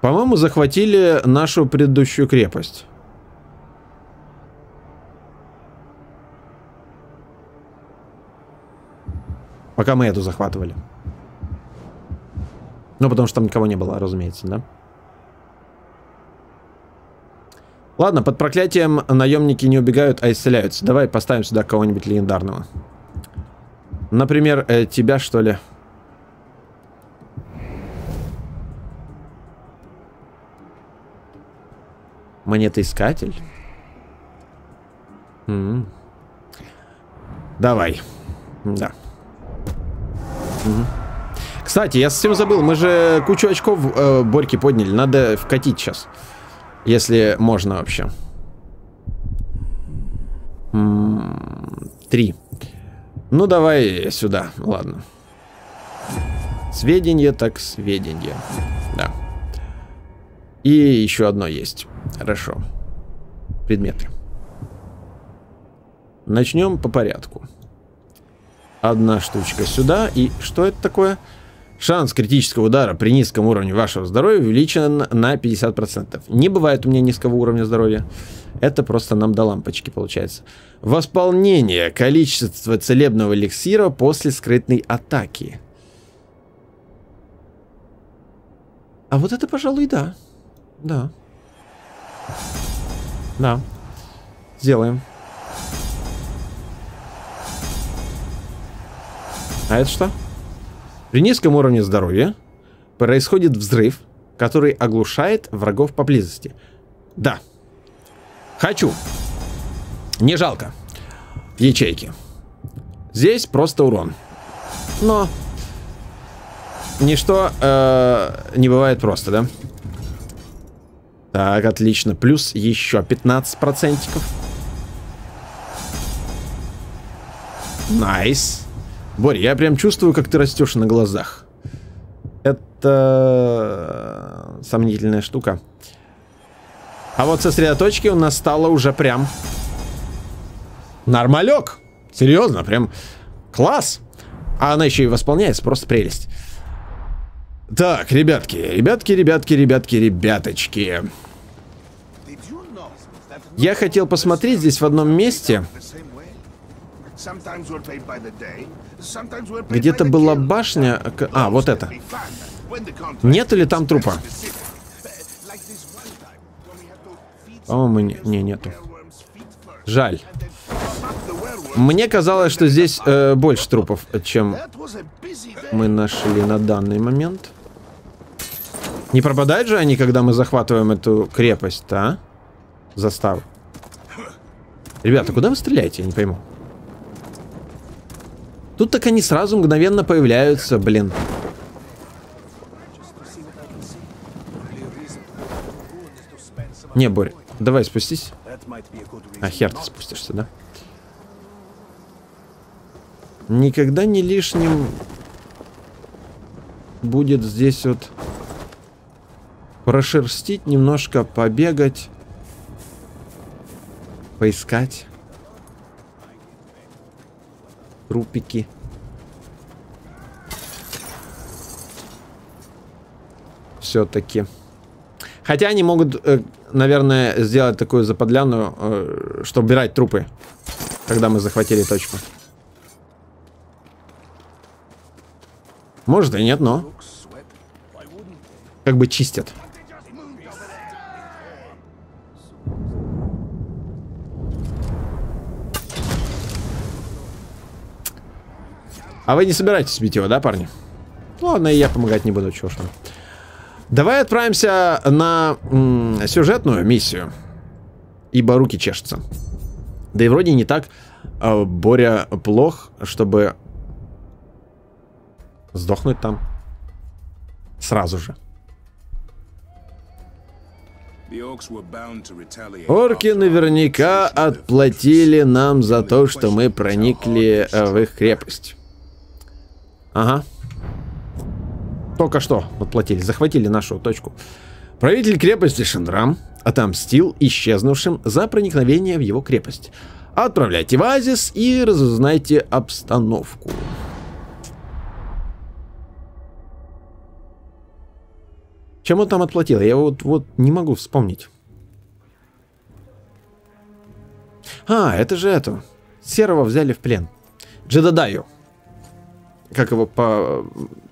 По-моему, захватили нашу предыдущую крепость. Пока мы эту захватывали. Ну, потому что там никого не было, разумеется, да? Ладно, под проклятием наемники не убегают, а исцеляются. Давай поставим сюда кого-нибудь легендарного. Например, тебя, что ли? Монетоискатель? Давай. Да. Кстати, я совсем забыл. Мы же кучу очков Борьки подняли. Надо вкатить сейчас. Если можно вообще. 3. Ну, давай сюда. Ладно. Сведения так сведения. Да. И еще одно есть. Хорошо. Предметы. Начнем по порядку. Одна штучка сюда. И что это такое? Шанс критического удара при низком уровне вашего здоровья увеличен на 50%. Не бывает у меня низкого уровня здоровья. Это просто нам до лампочки получается. Восполнение количества целебного эликсира после скрытной атаки. А вот это, пожалуй, да. Да. Да. Сделаем. А это что? При низком уровне здоровья происходит взрыв, который оглушает врагов поблизости. Да. Хочу. Не жалко. Ячейки. Здесь просто урон. Но ничто не бывает просто, да? Так, отлично. Плюс еще 15%. Найс. Борь, я прям чувствую, как ты растешь на глазах. Это сомнительная штука. А вот сосредоточки у нас стало уже прям нормалек. Серьезно, прям класс. А она еще и восполняется, просто прелесть. Так, ребятки. Я хотел посмотреть здесь в одном месте. Где-то была башня... А, вот это. Нет ли там трупа? По-моему, не, нету. Жаль. Мне казалось, что здесь больше трупов, чем мы нашли на данный момент. Не пропадают же они, когда мы захватываем эту крепость, а? Заставу. Ребята, куда вы стреляете? Я не пойму. Тут так они сразу мгновенно появляются, блин. Не, Борь, давай спустись. А хер ты спустишься, да? Никогда не лишним будет здесь вот прошерстить, немножко побегать, поискать. Трупики. Все-таки. Хотя они могут, наверное, сделать такую западляну, что убирать трупы. когда мы захватили точку. Может и нет, но как бы чистят. А вы не собираетесь бить его, да, парни? Ладно, и я помогать не буду, чего ж там. Давай отправимся на сюжетную миссию. Ибо руки чешутся. Да и вроде не так Боря плох, чтобы сдохнуть там сразу же. Орки наверняка отплатили нам за то, что мы проникли в их крепость. Ага. Только что отплатили, захватили нашу точку. Правитель крепости Шендрам отомстил исчезнувшим за проникновение в его крепость. Отправляйте в Азис и разузнайте обстановку. Чем он там отплатил? Я вот не могу вспомнить. А, это же это. Серого взяли в плен. Джер Дадаю. Как его по...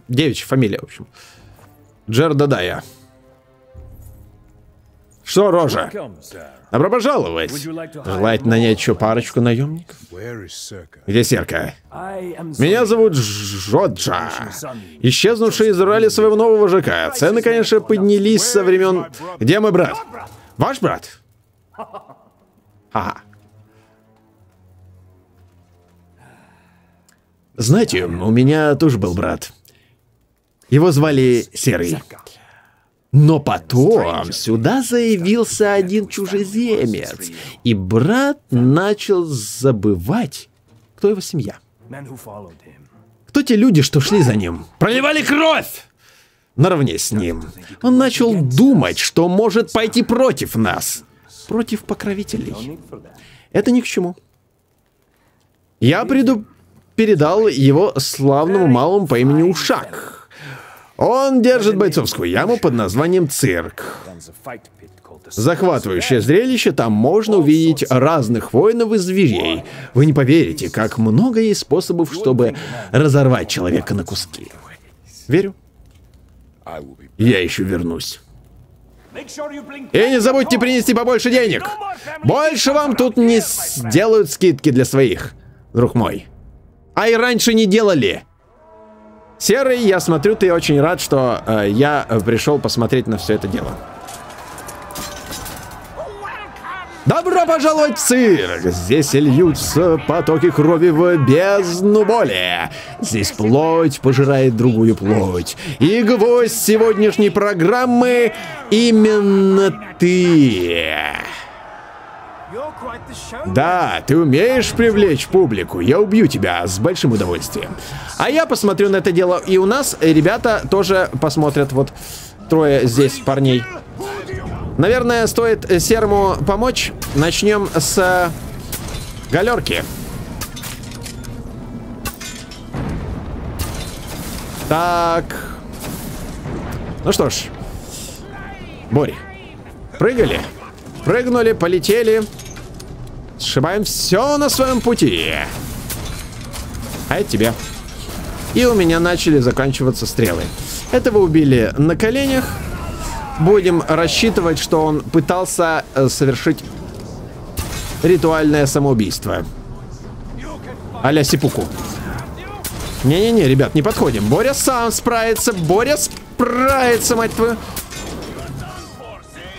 девичья фамилия, в общем. Джер Дадая. Что, рожа? Добро пожаловать. Желаете нанять еще парочку наемников? Где Серко? Меня зовут Жоджа. Исчезнувшие израли своего нового ЖК. Цены, конечно, поднялись со времен... Где мой брат? Ваш брат? Ага. Знаете, у меня тоже был брат. Его звали Серый. Но потом сюда заявился один чужеземец, и брат начал забывать, кто его семья. Кто те люди, что шли за ним? Проливали кровь! Наравне с ним. Он начал думать, что может пойти против нас. Против покровителей. Это ни к чему. Я передал его славному малому по имени Ушак. Он держит бойцовскую яму под названием цирк. Захватывающее зрелище, там можно увидеть разных воинов и зверей. Вы не поверите, как много есть способов, чтобы разорвать человека на куски. Верю. Я еще вернусь. И не забудьте принести побольше денег. Больше вам тут не сделают скидки для своих, друг мой. А и раньше не делали. Серый, я смотрю, ты очень рад, что я пришел посмотреть на все это дело. Добро пожаловать в цирк! Здесь льются потоки крови в бездну боли. Здесь плоть пожирает другую плоть. И гвоздь сегодняшней программы именно ты. Да, ты умеешь привлечь публику. Я убью тебя с большим удовольствием. А я посмотрю на это дело. И у нас ребята тоже посмотрят. Вот трое здесь парней. Наверное, стоит Серому помочь. Начнем с галерки. Так. Ну что ж. Борь. Прыгали. Прыгнули, полетели. Сшибаем все на своем пути. А это тебе. И у меня начали заканчиваться стрелы. Этого убили на коленях. Будем рассчитывать, что он пытался совершить ритуальное самоубийство. А-ля сипуку. Не-не-не, ребят, не подходим. Боря сам справится. Боря справится, мать твою.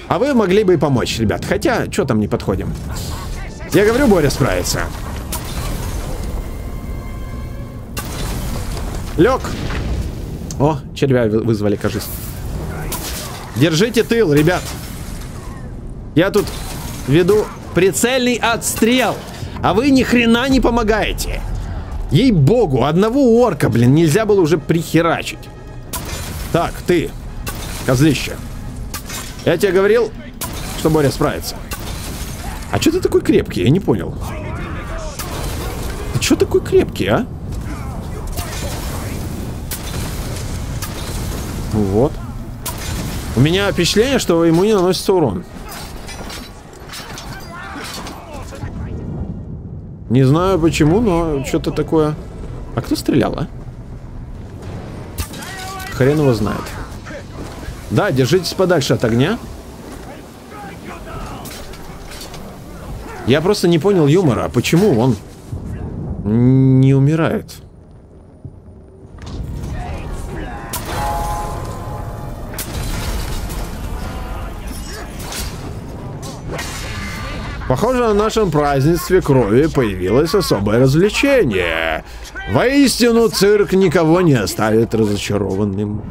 А вы могли бы и помочь, ребят. Хотя, что там не подходим? Я говорю, Боря справится. Лег. О, червя вызвали, кажется. Держите тыл, ребят. Я тут веду прицельный отстрел. А вы ни хрена не помогаете. Ей-богу, одного орка, блин, нельзя было уже прихерачить. Так, ты, козлище. Я тебе говорил, что Боря справится. А что ты такой крепкий? Я не понял. Ты что такой крепкий, а? Вот. У меня впечатление, что ему не наносится урон. Не знаю почему, но что-то такое. А кто стрелял, а? Хрен его знает. Да, держитесь подальше от огня. Я просто не понял юмора. Почему он не умирает? Похоже, на нашем празднестве крови появилось особое развлечение. Воистину, цирк никого не оставит разочарованным.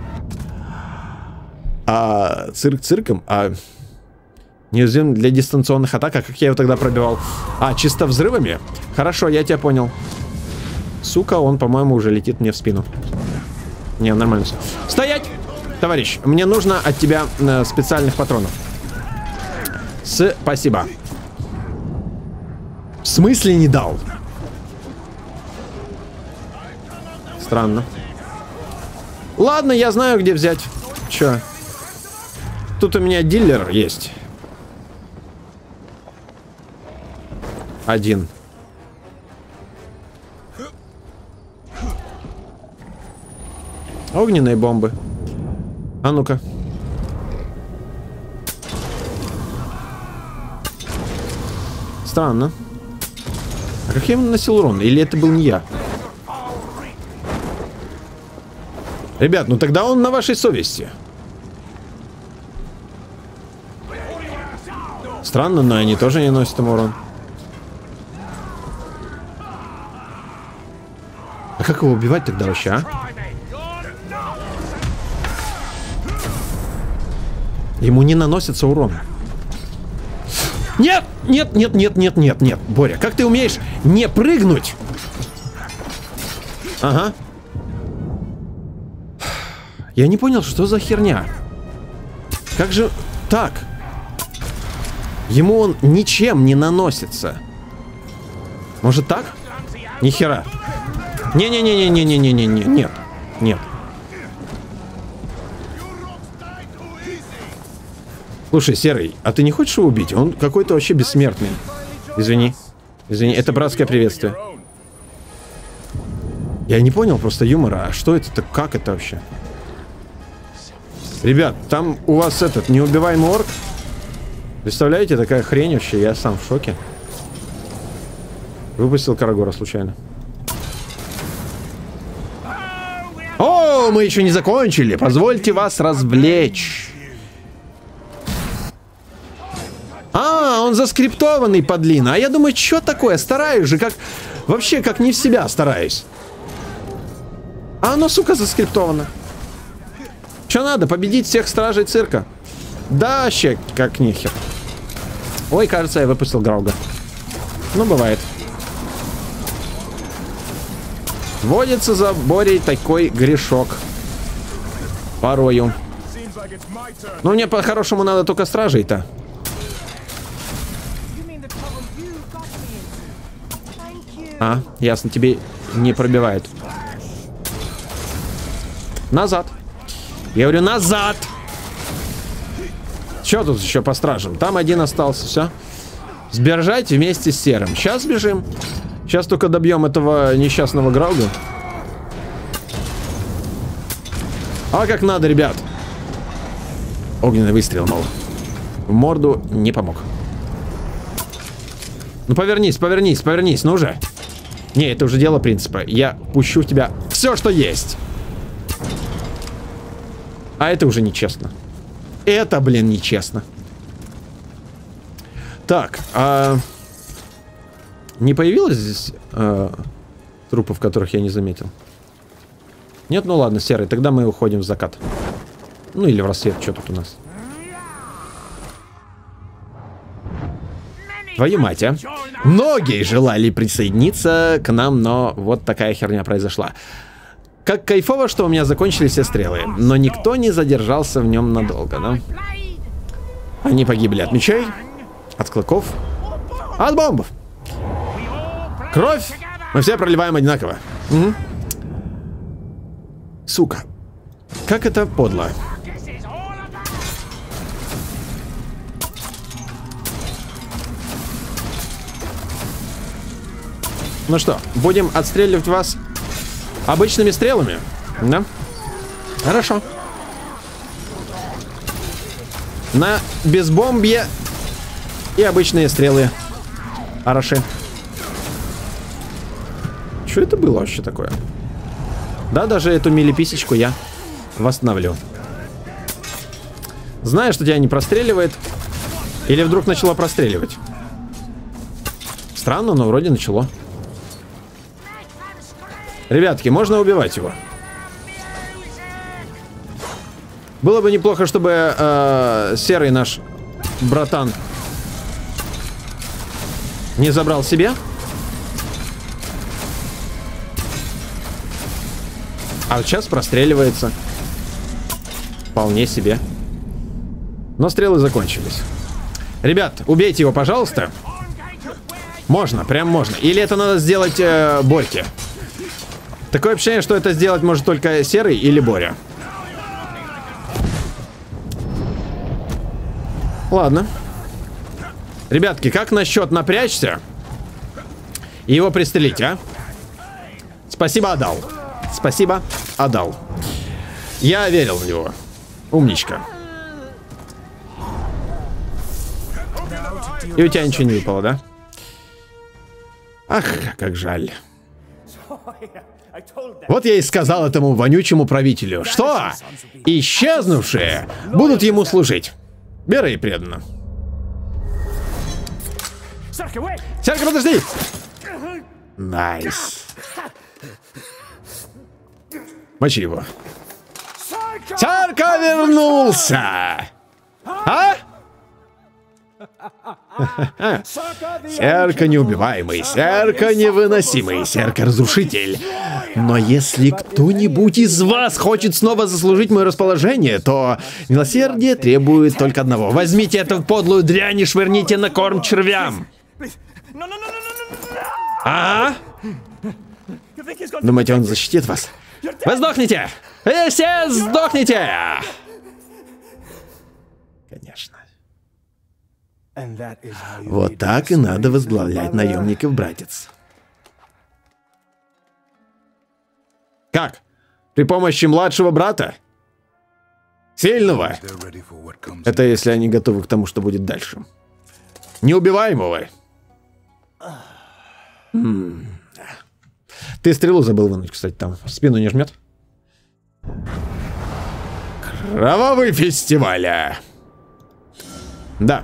А цирк цирком, а неуязвим для дистанционных атак. А как я его тогда пробивал? А, чисто взрывами? Хорошо, я тебя понял. Сука, он, по-моему, уже летит мне в спину. Не, нормально все. Стоять! Товарищ, мне нужно от тебя специальных патронов. Спасибо. В смысле не дал? Странно. Ладно, я знаю, где взять. Чё? Тут у меня дилер есть. Один. Огненные бомбы. А ну-ка. Странно. А как я ему наносил урон? Или это был не я? Ребят, ну тогда он на вашей совести. Странно, но они тоже не носят ему урон. А как его убивать тогда вообще, а? Ему не наносится урон. Нет! Нет, нет, нет, нет, нет, нет, Боря, как ты умеешь не прыгнуть? Ага. Я не понял, что за херня. Как же так? Ему он ничем не наносится. Может так? Нихера. Не-не-не-не-не-не-не-не-не-не. Нет. Слушай, Серый, а ты не хочешь его убить? Он какой-то вообще бессмертный. Извини. Извини, это братское приветствие. Я не понял просто юмора. А что это-то? Как это вообще? Ребят, там у вас этот неубиваемый орк. Представляете, такая хрень вообще. Я сам в шоке. Выпустил Карагора случайно. О, мы еще не закончили. Позвольте вас развлечь. А, он заскриптованный, подлина. А я думаю, что такое? Стараюсь же, как... Вообще, как не в себя стараюсь. А оно, сука, заскриптовано. Что надо? Победить всех стражей цирка. Да, вообще, как нехер. Ой, кажется, я выпустил Грауга. Ну, бывает. Водится за Борей такой грешок. Порою. Но мне по-хорошему надо только стражей-то. А, ясно, тебе не пробивает. Назад. Я говорю, назад! Что тут еще по стражам? Там один остался, все. Сбежать вместе с Серым. Сейчас бежим. Сейчас только добьем этого несчастного Грауга. А как надо, ребят. Огненный выстрел, мол. В морду не помог. Ну, повернись, повернись, повернись, ну уже. Не, это уже дело принципа. Я пущу в тебя все, что есть. А это уже нечестно. Это, блин, нечестно. Так, а... Не появилось здесь трупов, которых я не заметил? Нет, ну ладно, Серый, тогда мы уходим в закат. Ну или в рассвет, что тут у нас? Твою мать, а? Многие желали присоединиться к нам, но вот такая херня произошла. Как кайфово, что у меня закончились все стрелы, но никто не задержался в нем надолго, да? Они погибли от мечей, от клыков, от бомб. Кровь мы все проливаем одинаково. Угу. Сука. Как это подло. Ну что, будем отстреливать вас обычными стрелами? Да? Хорошо. На безбомбье и обычные стрелы. Хороши. Что это было вообще такое? Да, даже эту милиписечку я восстановлю. Знаю, что тебя не простреливает. Или вдруг начала простреливать? Странно, но вроде начало. Ребятки, можно убивать его. Было бы неплохо, чтобы серый наш братан не забрал себе. А вот сейчас простреливается. Вполне себе. Но стрелы закончились. Ребят, убейте его, пожалуйста. Можно, прям можно. Или это надо сделать Борьке? Такое ощущение, что это сделать может только Серый или Боря. Ладно. Ребятки, как насчет напрячься и его пристрелить, а? Спасибо, отдал. Спасибо, отдал. Я верил в него. Умничка. И у тебя ничего не выпало, да? Ах, как жаль. Вот я и сказал этому вонючему правителю, что исчезнувшие будут ему служить. Верно и преданно. Серко, подожди! Найс. Мочи его. Серко вернулся! А? Серко неубиваемый, Серко невыносимый, Серко разрушитель. Но если кто-нибудь из вас хочет снова заслужить мое расположение, то милосердие требует только одного. Возьмите эту подлую дрянь и швырните на корм червям. Ага. Думаете, он защитит вас? Вы сдохнете! Вы все сдохнете! Конечно. Вот так и надо возглавлять наемников, братец. Как? При помощи младшего брата? Сильного? Это если они готовы к тому, что будет дальше. Неубиваемого. Ты стрелу забыл вынуть, кстати, там. Спину не жмет. Кровавый фестиваль. Да.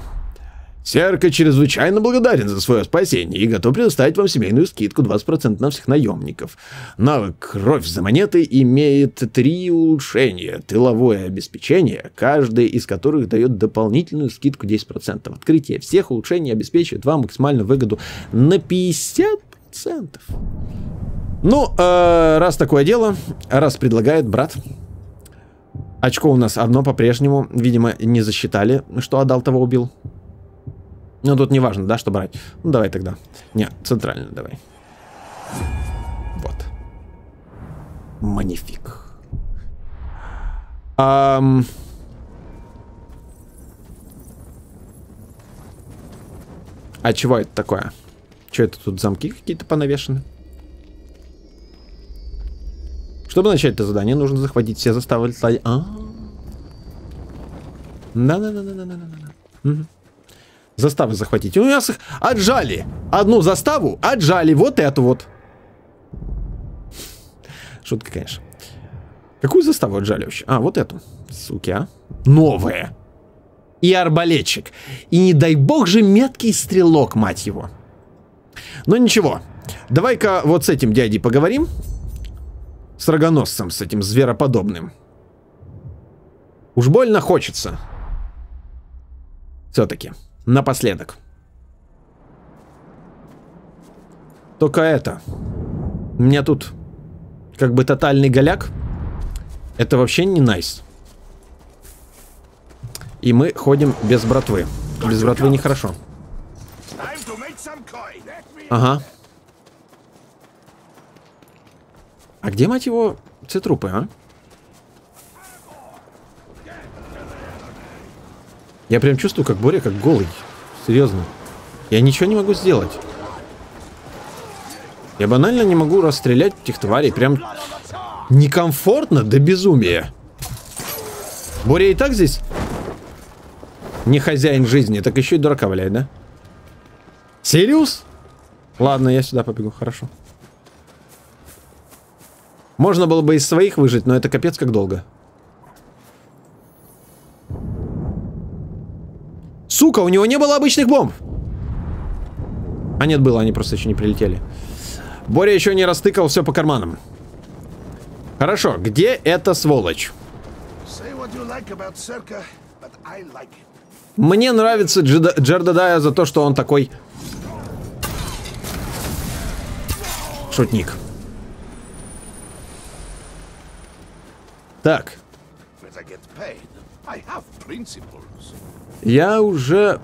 Серко чрезвычайно благодарен за свое спасение и готов предоставить вам семейную скидку 20% на всех наемников. Навык «Кровь за монеты» имеет 3 улучшения. Тыловое обеспечение, каждое из которых дает дополнительную скидку 10%. Открытие всех улучшений обеспечивает вам максимальную выгоду на 50%. Ну, раз такое дело, раз предлагает брат. Очко у нас одно по-прежнему. Видимо, не засчитали, что отдал, того убил. Ну, тут не важно, да, что брать. Ну, давай тогда. Не, центрально давай. Вот. Манифик. А чего это такое? Че это тут замки какие-то понавешены? Чтобы начать это задание, нужно захватить все заставы. Да-да-да-да-да-да-да. Заставы захватить. У нас их отжали. Одну заставу отжали. Вот эту вот. Шутка, конечно. Какую заставу отжали вообще? А, вот эту. Суки, а. Новая. И арбалетчик. И не дай бог же меткий стрелок, мать его. Но ничего. Давай-ка вот с этим дядей поговорим. С рогоносцем, с этим звероподобным. Уж больно хочется. Все-таки. Напоследок. Только это. У меня тут как бы тотальный голяк. Это вообще не найс. И мы ходим без братвы. Без братвы нехорошо. Ага. А где, мать его, все трупы, а? Я прям чувствую, как Боря, как голый. Серьезно. Я ничего не могу сделать. Я банально не могу расстрелять этих тварей. Прям некомфортно до безумия. Боря и так здесь не хозяин жизни, так еще и дурака валяет, да? Сириус? Ладно, я сюда побегу, хорошо. Можно было бы из своих выжить, но это капец как долго. Сука, у него не было обычных бомб! А нет, было, они просто еще не прилетели. Боря еще не растыкал все по карманам. Хорошо, где эта сволочь? Мне нравится Джер Дадая за то, что он такой... шутник. Так. Я уже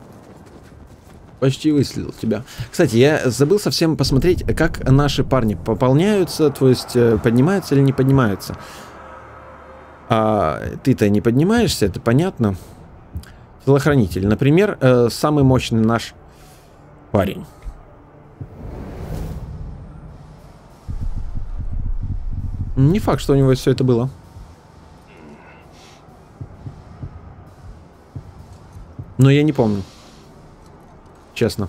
почти выследил тебя. Кстати, я забыл совсем посмотреть, как наши парни пополняются, то есть поднимаются или не поднимаются. А ты-то не поднимаешься, это понятно. Телохранитель, например, самый мощный наш парень. Не факт, что у него все это было. Но я не помню. Честно.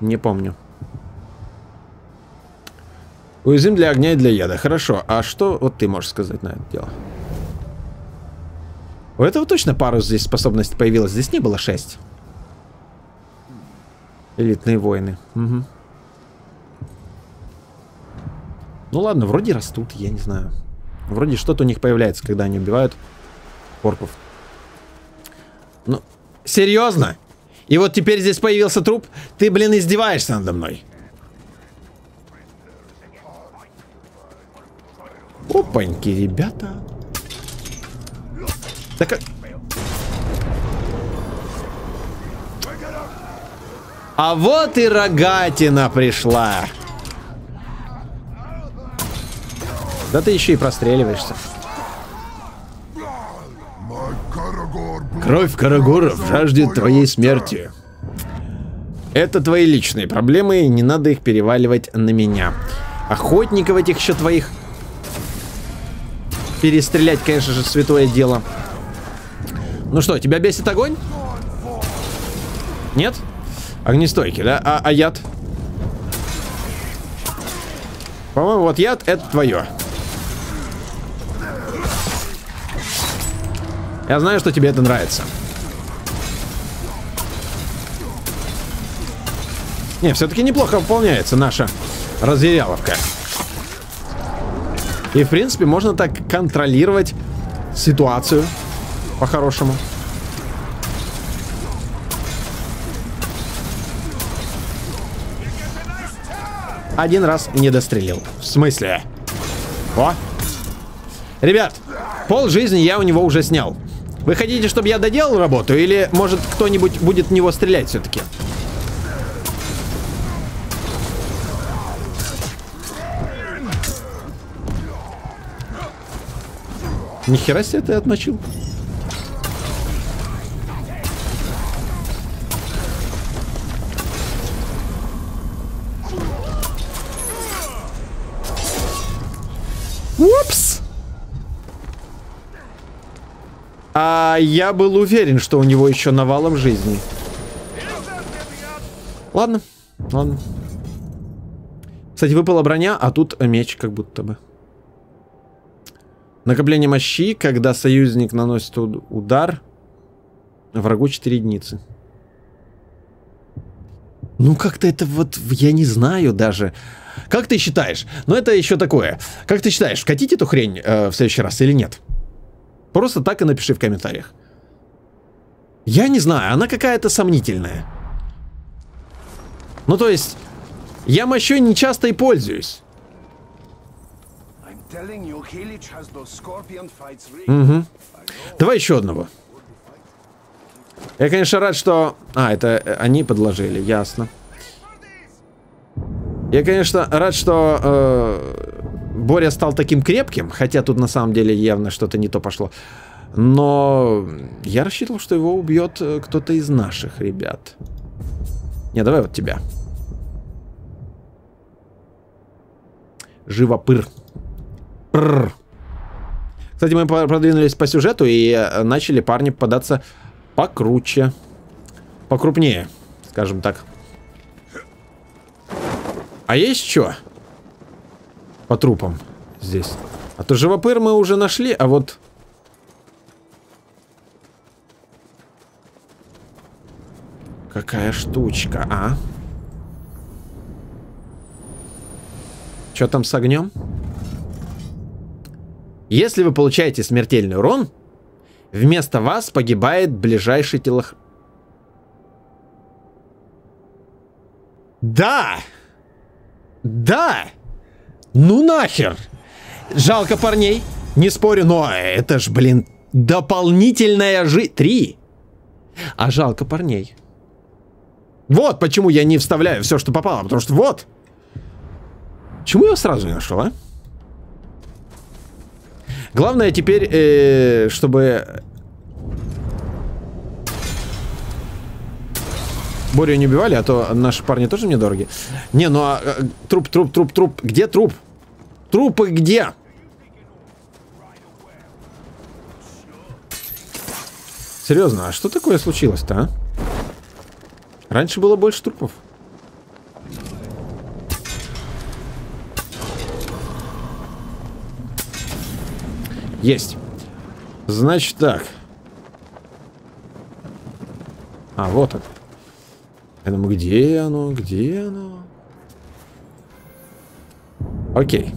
Не помню. Уязвим для огня и для яда. Хорошо. А что вот ты можешь сказать на это дело? У этого точно пару здесь способностей появилось. Здесь не было 6. Элитные воины. Угу. Ну ладно, вроде растут, я не знаю. Вроде что-то у них появляется, когда они убивают орков. Ну, серьезно? И вот теперь здесь появился труп? Ты, блин, издеваешься надо мной. Опаньки, ребята. Да как... А вот и рогатина пришла. Да ты еще и простреливаешься. Кровь Карагоров жаждет твоей смерти. Это твои личные проблемы, не надо их переваливать на меня. Охотников этих еще твоих перестрелять, конечно же, святое дело. Ну что, тебя бесит огонь? Нет? Огнестойкий, да? А яд? По-моему, вот яд, это твое. Я знаю, что тебе это нравится. Не, все-таки неплохо выполняется наша разъяряловка. И, в принципе, можно так контролировать ситуацию по-хорошему. Один раз не дострелил. В смысле? О! Ребят, пол жизни я у него уже снял. Вы хотите, чтобы я доделал работу? Или, может, кто-нибудь будет в него стрелять все-таки? Нихера себе ты отмочил. Упс! А я был уверен, что у него еще навалом жизни. Ладно, ладно. Кстати, выпала броня, а тут меч как будто бы. Накопление мощи, когда союзник наносит удар врагу 4 единицы. Ну как-то это вот, я не знаю даже. Как ты считаешь? Ну это еще такое. Как ты считаешь, вкатить эту хрень в следующий раз или нет? Просто так и напиши в комментариях. Я не знаю, она какая-то сомнительная. Ну то есть, я мощой не часто и пользуюсь. Угу. Давай еще одного. Я, конечно, рад, что... А, это они подложили, ясно. Я, конечно, рад, что Боря стал таким крепким, хотя тут на самом деле явно что-то не то пошло. Но я рассчитывал, что его убьет кто-то из наших ребят. Не, давай вот тебя. Живопыр. Прррр. Кстати, мы продвинулись по сюжету и начали, парни, податься покруче. Покрупнее, скажем так. А есть что? По трупам здесь. А то живопыр мы уже нашли, а вот... Какая штучка, а? Что там с огнем? Если вы получаете смертельный урон, вместо вас погибает ближайший телохранитель. Да! Да! Ну нахер! Жалко парней, не спорю, но это ж, блин, дополнительная жизнь. 3. А жалко парней. Вот почему я не вставляю все, что попало, потому что вот. Чему я сразу не нашел, а? Главное теперь, чтобы Борю не убивали, а то наши парни тоже мне дороги. Не, ну а труп. Где труп? Трупы где? Серьезно, а что такое случилось-то, а? Раньше было больше трупов. Есть. Значит так. А, вот он. Я думаю, где оно? Где оно? Окей.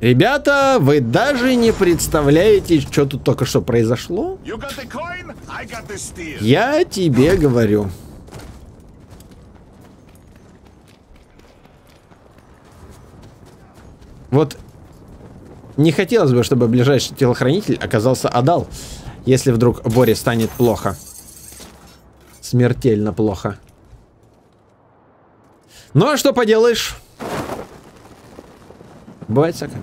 Ребята, вы даже не представляете, что тут только что произошло. Coin, я тебе говорю. Вот не хотелось бы, чтобы ближайший телохранитель оказался Адал, если вдруг Боре станет плохо. Смертельно плохо. Ну а что поделаешь? Бывает всякое.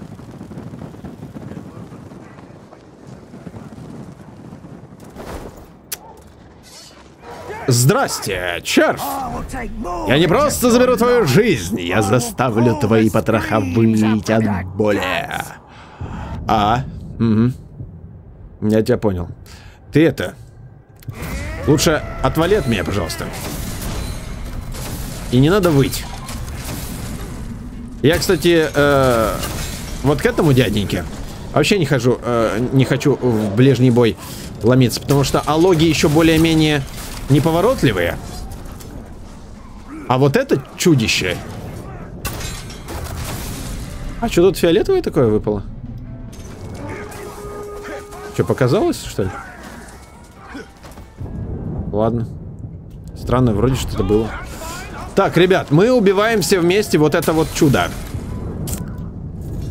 Здрасте, червь! Я не просто заберу твою жизнь, я заставлю твои потроха выть от боли. А, угу. Я тебя понял. Ты это... Лучше отвали от меня, пожалуйста. И не надо выть. Я, кстати, вот к этому дяденьке вообще не хожу, не хочу в ближний бой ломиться, потому что алоги еще более-менее неповоротливые. А вот это чудище. А что тут фиолетовое такое выпало? Что, показалось, что ли? Ладно. Странно, вроде что-то было. Так, ребят, мы убиваем все вместе вот это вот чудо.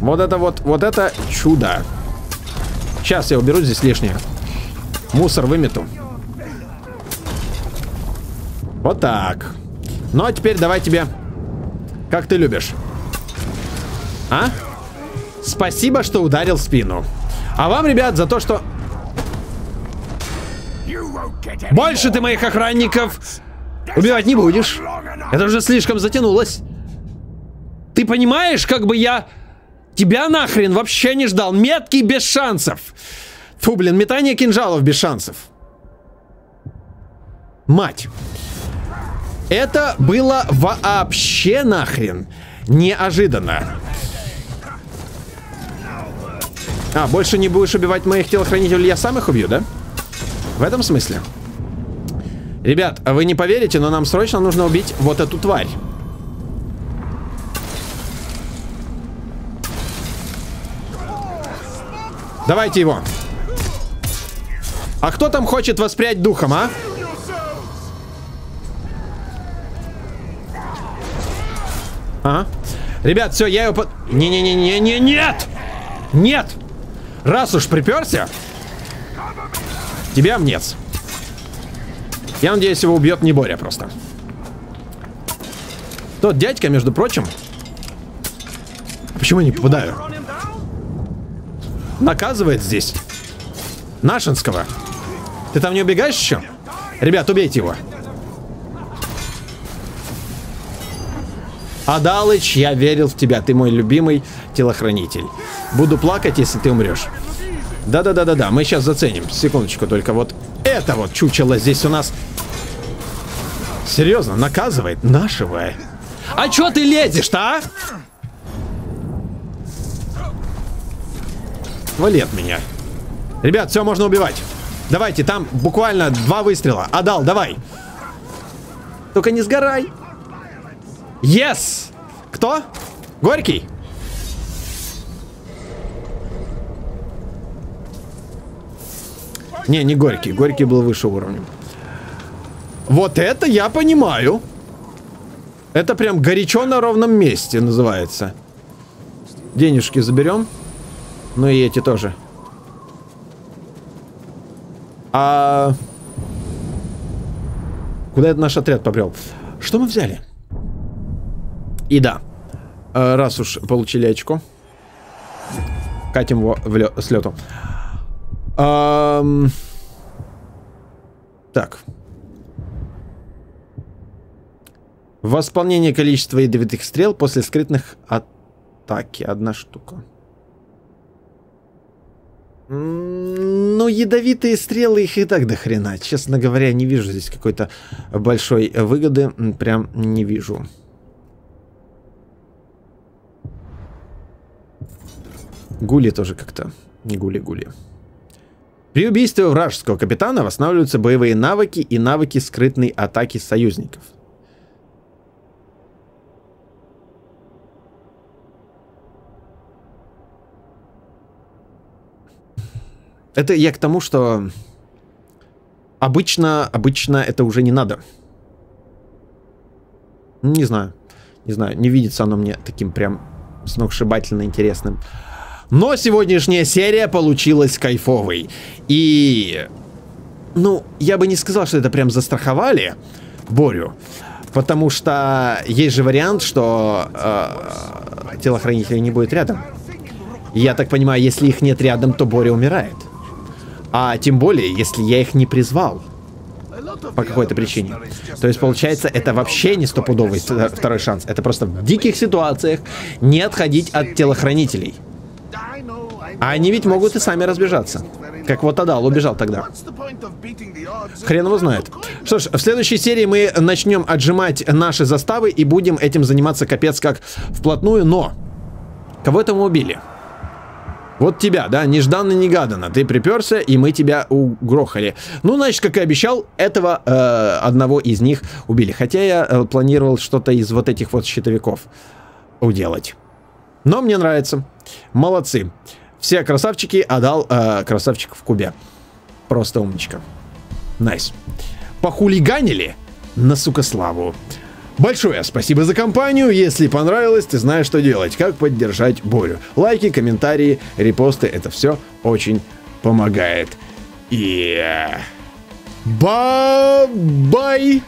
Вот это вот, это чудо. Сейчас я уберу здесь лишнее. Мусор вымету. Вот так. Ну, а теперь давай тебе. Как ты любишь. А? Спасибо, что ударил в спину. А вам, ребят, за то, что... Больше ты моих охранников убивать не будешь. Это уже слишком затянулось. Ты понимаешь, как бы я тебя нахрен вообще не ждал. Меткий без шансов. Фу, блин, метание кинжалов без шансов. Мать. Это было вообще нахрен неожиданно. А, больше не будешь убивать моих телохранителей, я сам их убью, да? В этом смысле? Ребят, вы не поверите, но нам срочно нужно убить вот эту тварь. Давайте его. А кто там хочет воспрять духом, а? Ага. Ребят, все, я его под... Не-не-не-не-не-нет! Нет! Раз уж приперся... Тебя нет. Я надеюсь, его убьет не Боря просто. Тот дядька, между прочим... Почему я не попадаю? Наказывает здесь. Нашинского. Ты там не убегаешь еще? Ребят, убейте его. Адалыч, я верил в тебя. Ты мой любимый телохранитель. Буду плакать, если ты умрешь. Да-да-да-да-да, мы сейчас заценим. Секундочку, только вот это вот чучело здесь у нас. Серьезно, наказывает нашего. А чё ты лезешь-то, а? Вали от меня. Ребят, все, можно убивать. Давайте, там буквально 2 выстрела. Адал, давай. Только не сгорай. Yes! Кто? Горький? Не, не Горький. Горький был выше уровнем. Вот это я понимаю. Это прям горячо на ровном месте называется. Денежки заберем. Ну и эти тоже. А... Куда это наш отряд побрел? Что мы взяли? И да. Раз уж получили очко. Катим его с лету. Так. Восполнение количества ядовитых стрел после скрытных атаки. 1 штука. Ну, ядовитые стрелы, их и так до хрена. Честно говоря, не вижу здесь какой-то большой выгоды. Прям не вижу. Гули тоже как-то. Гули-гули. При убийстве вражеского капитана восстанавливаются боевые навыки и навыки скрытной атаки союзников. Это я к тому, что обычно это уже не надо. Не знаю. Не знаю, не видится оно мне таким прям сногсшибательно интересным. Но сегодняшняя серия получилась кайфовой. И... Ну, я бы не сказал, что это прям застраховали Борю. Потому что есть же вариант, что телохранителей не будет рядом. Я так понимаю, если их нет рядом, то Боря умирает. А тем более, если я их не призвал. По какой-то причине. То есть, получается, это вообще не стопудовый второй шанс. Это просто в диких ситуациях не отходить от телохранителей. А они ведь могут и сами разбежаться. Как вот Адал убежал тогда. Хрен его знает. Что ж, в следующей серии мы начнем отжимать наши заставы и будем этим заниматься капец как вплотную. Но кого это мы убили? Вот тебя, да, нежданно-негаданно. Ты приперся, и мы тебя угрохали. Ну, значит, как и обещал, этого одного из них убили. Хотя я планировал что-то из вот этих вот щитовиков уделать. Но мне нравится. Молодцы. Все красавчики, Адал красавчик в кубе. Просто умничка. Найс. Похулиганили на сукославу. Большое спасибо за компанию. Если понравилось, ты знаешь, что делать. Как поддержать Борю. Лайки, комментарии, репосты. Это все очень помогает. И... Ба-бай!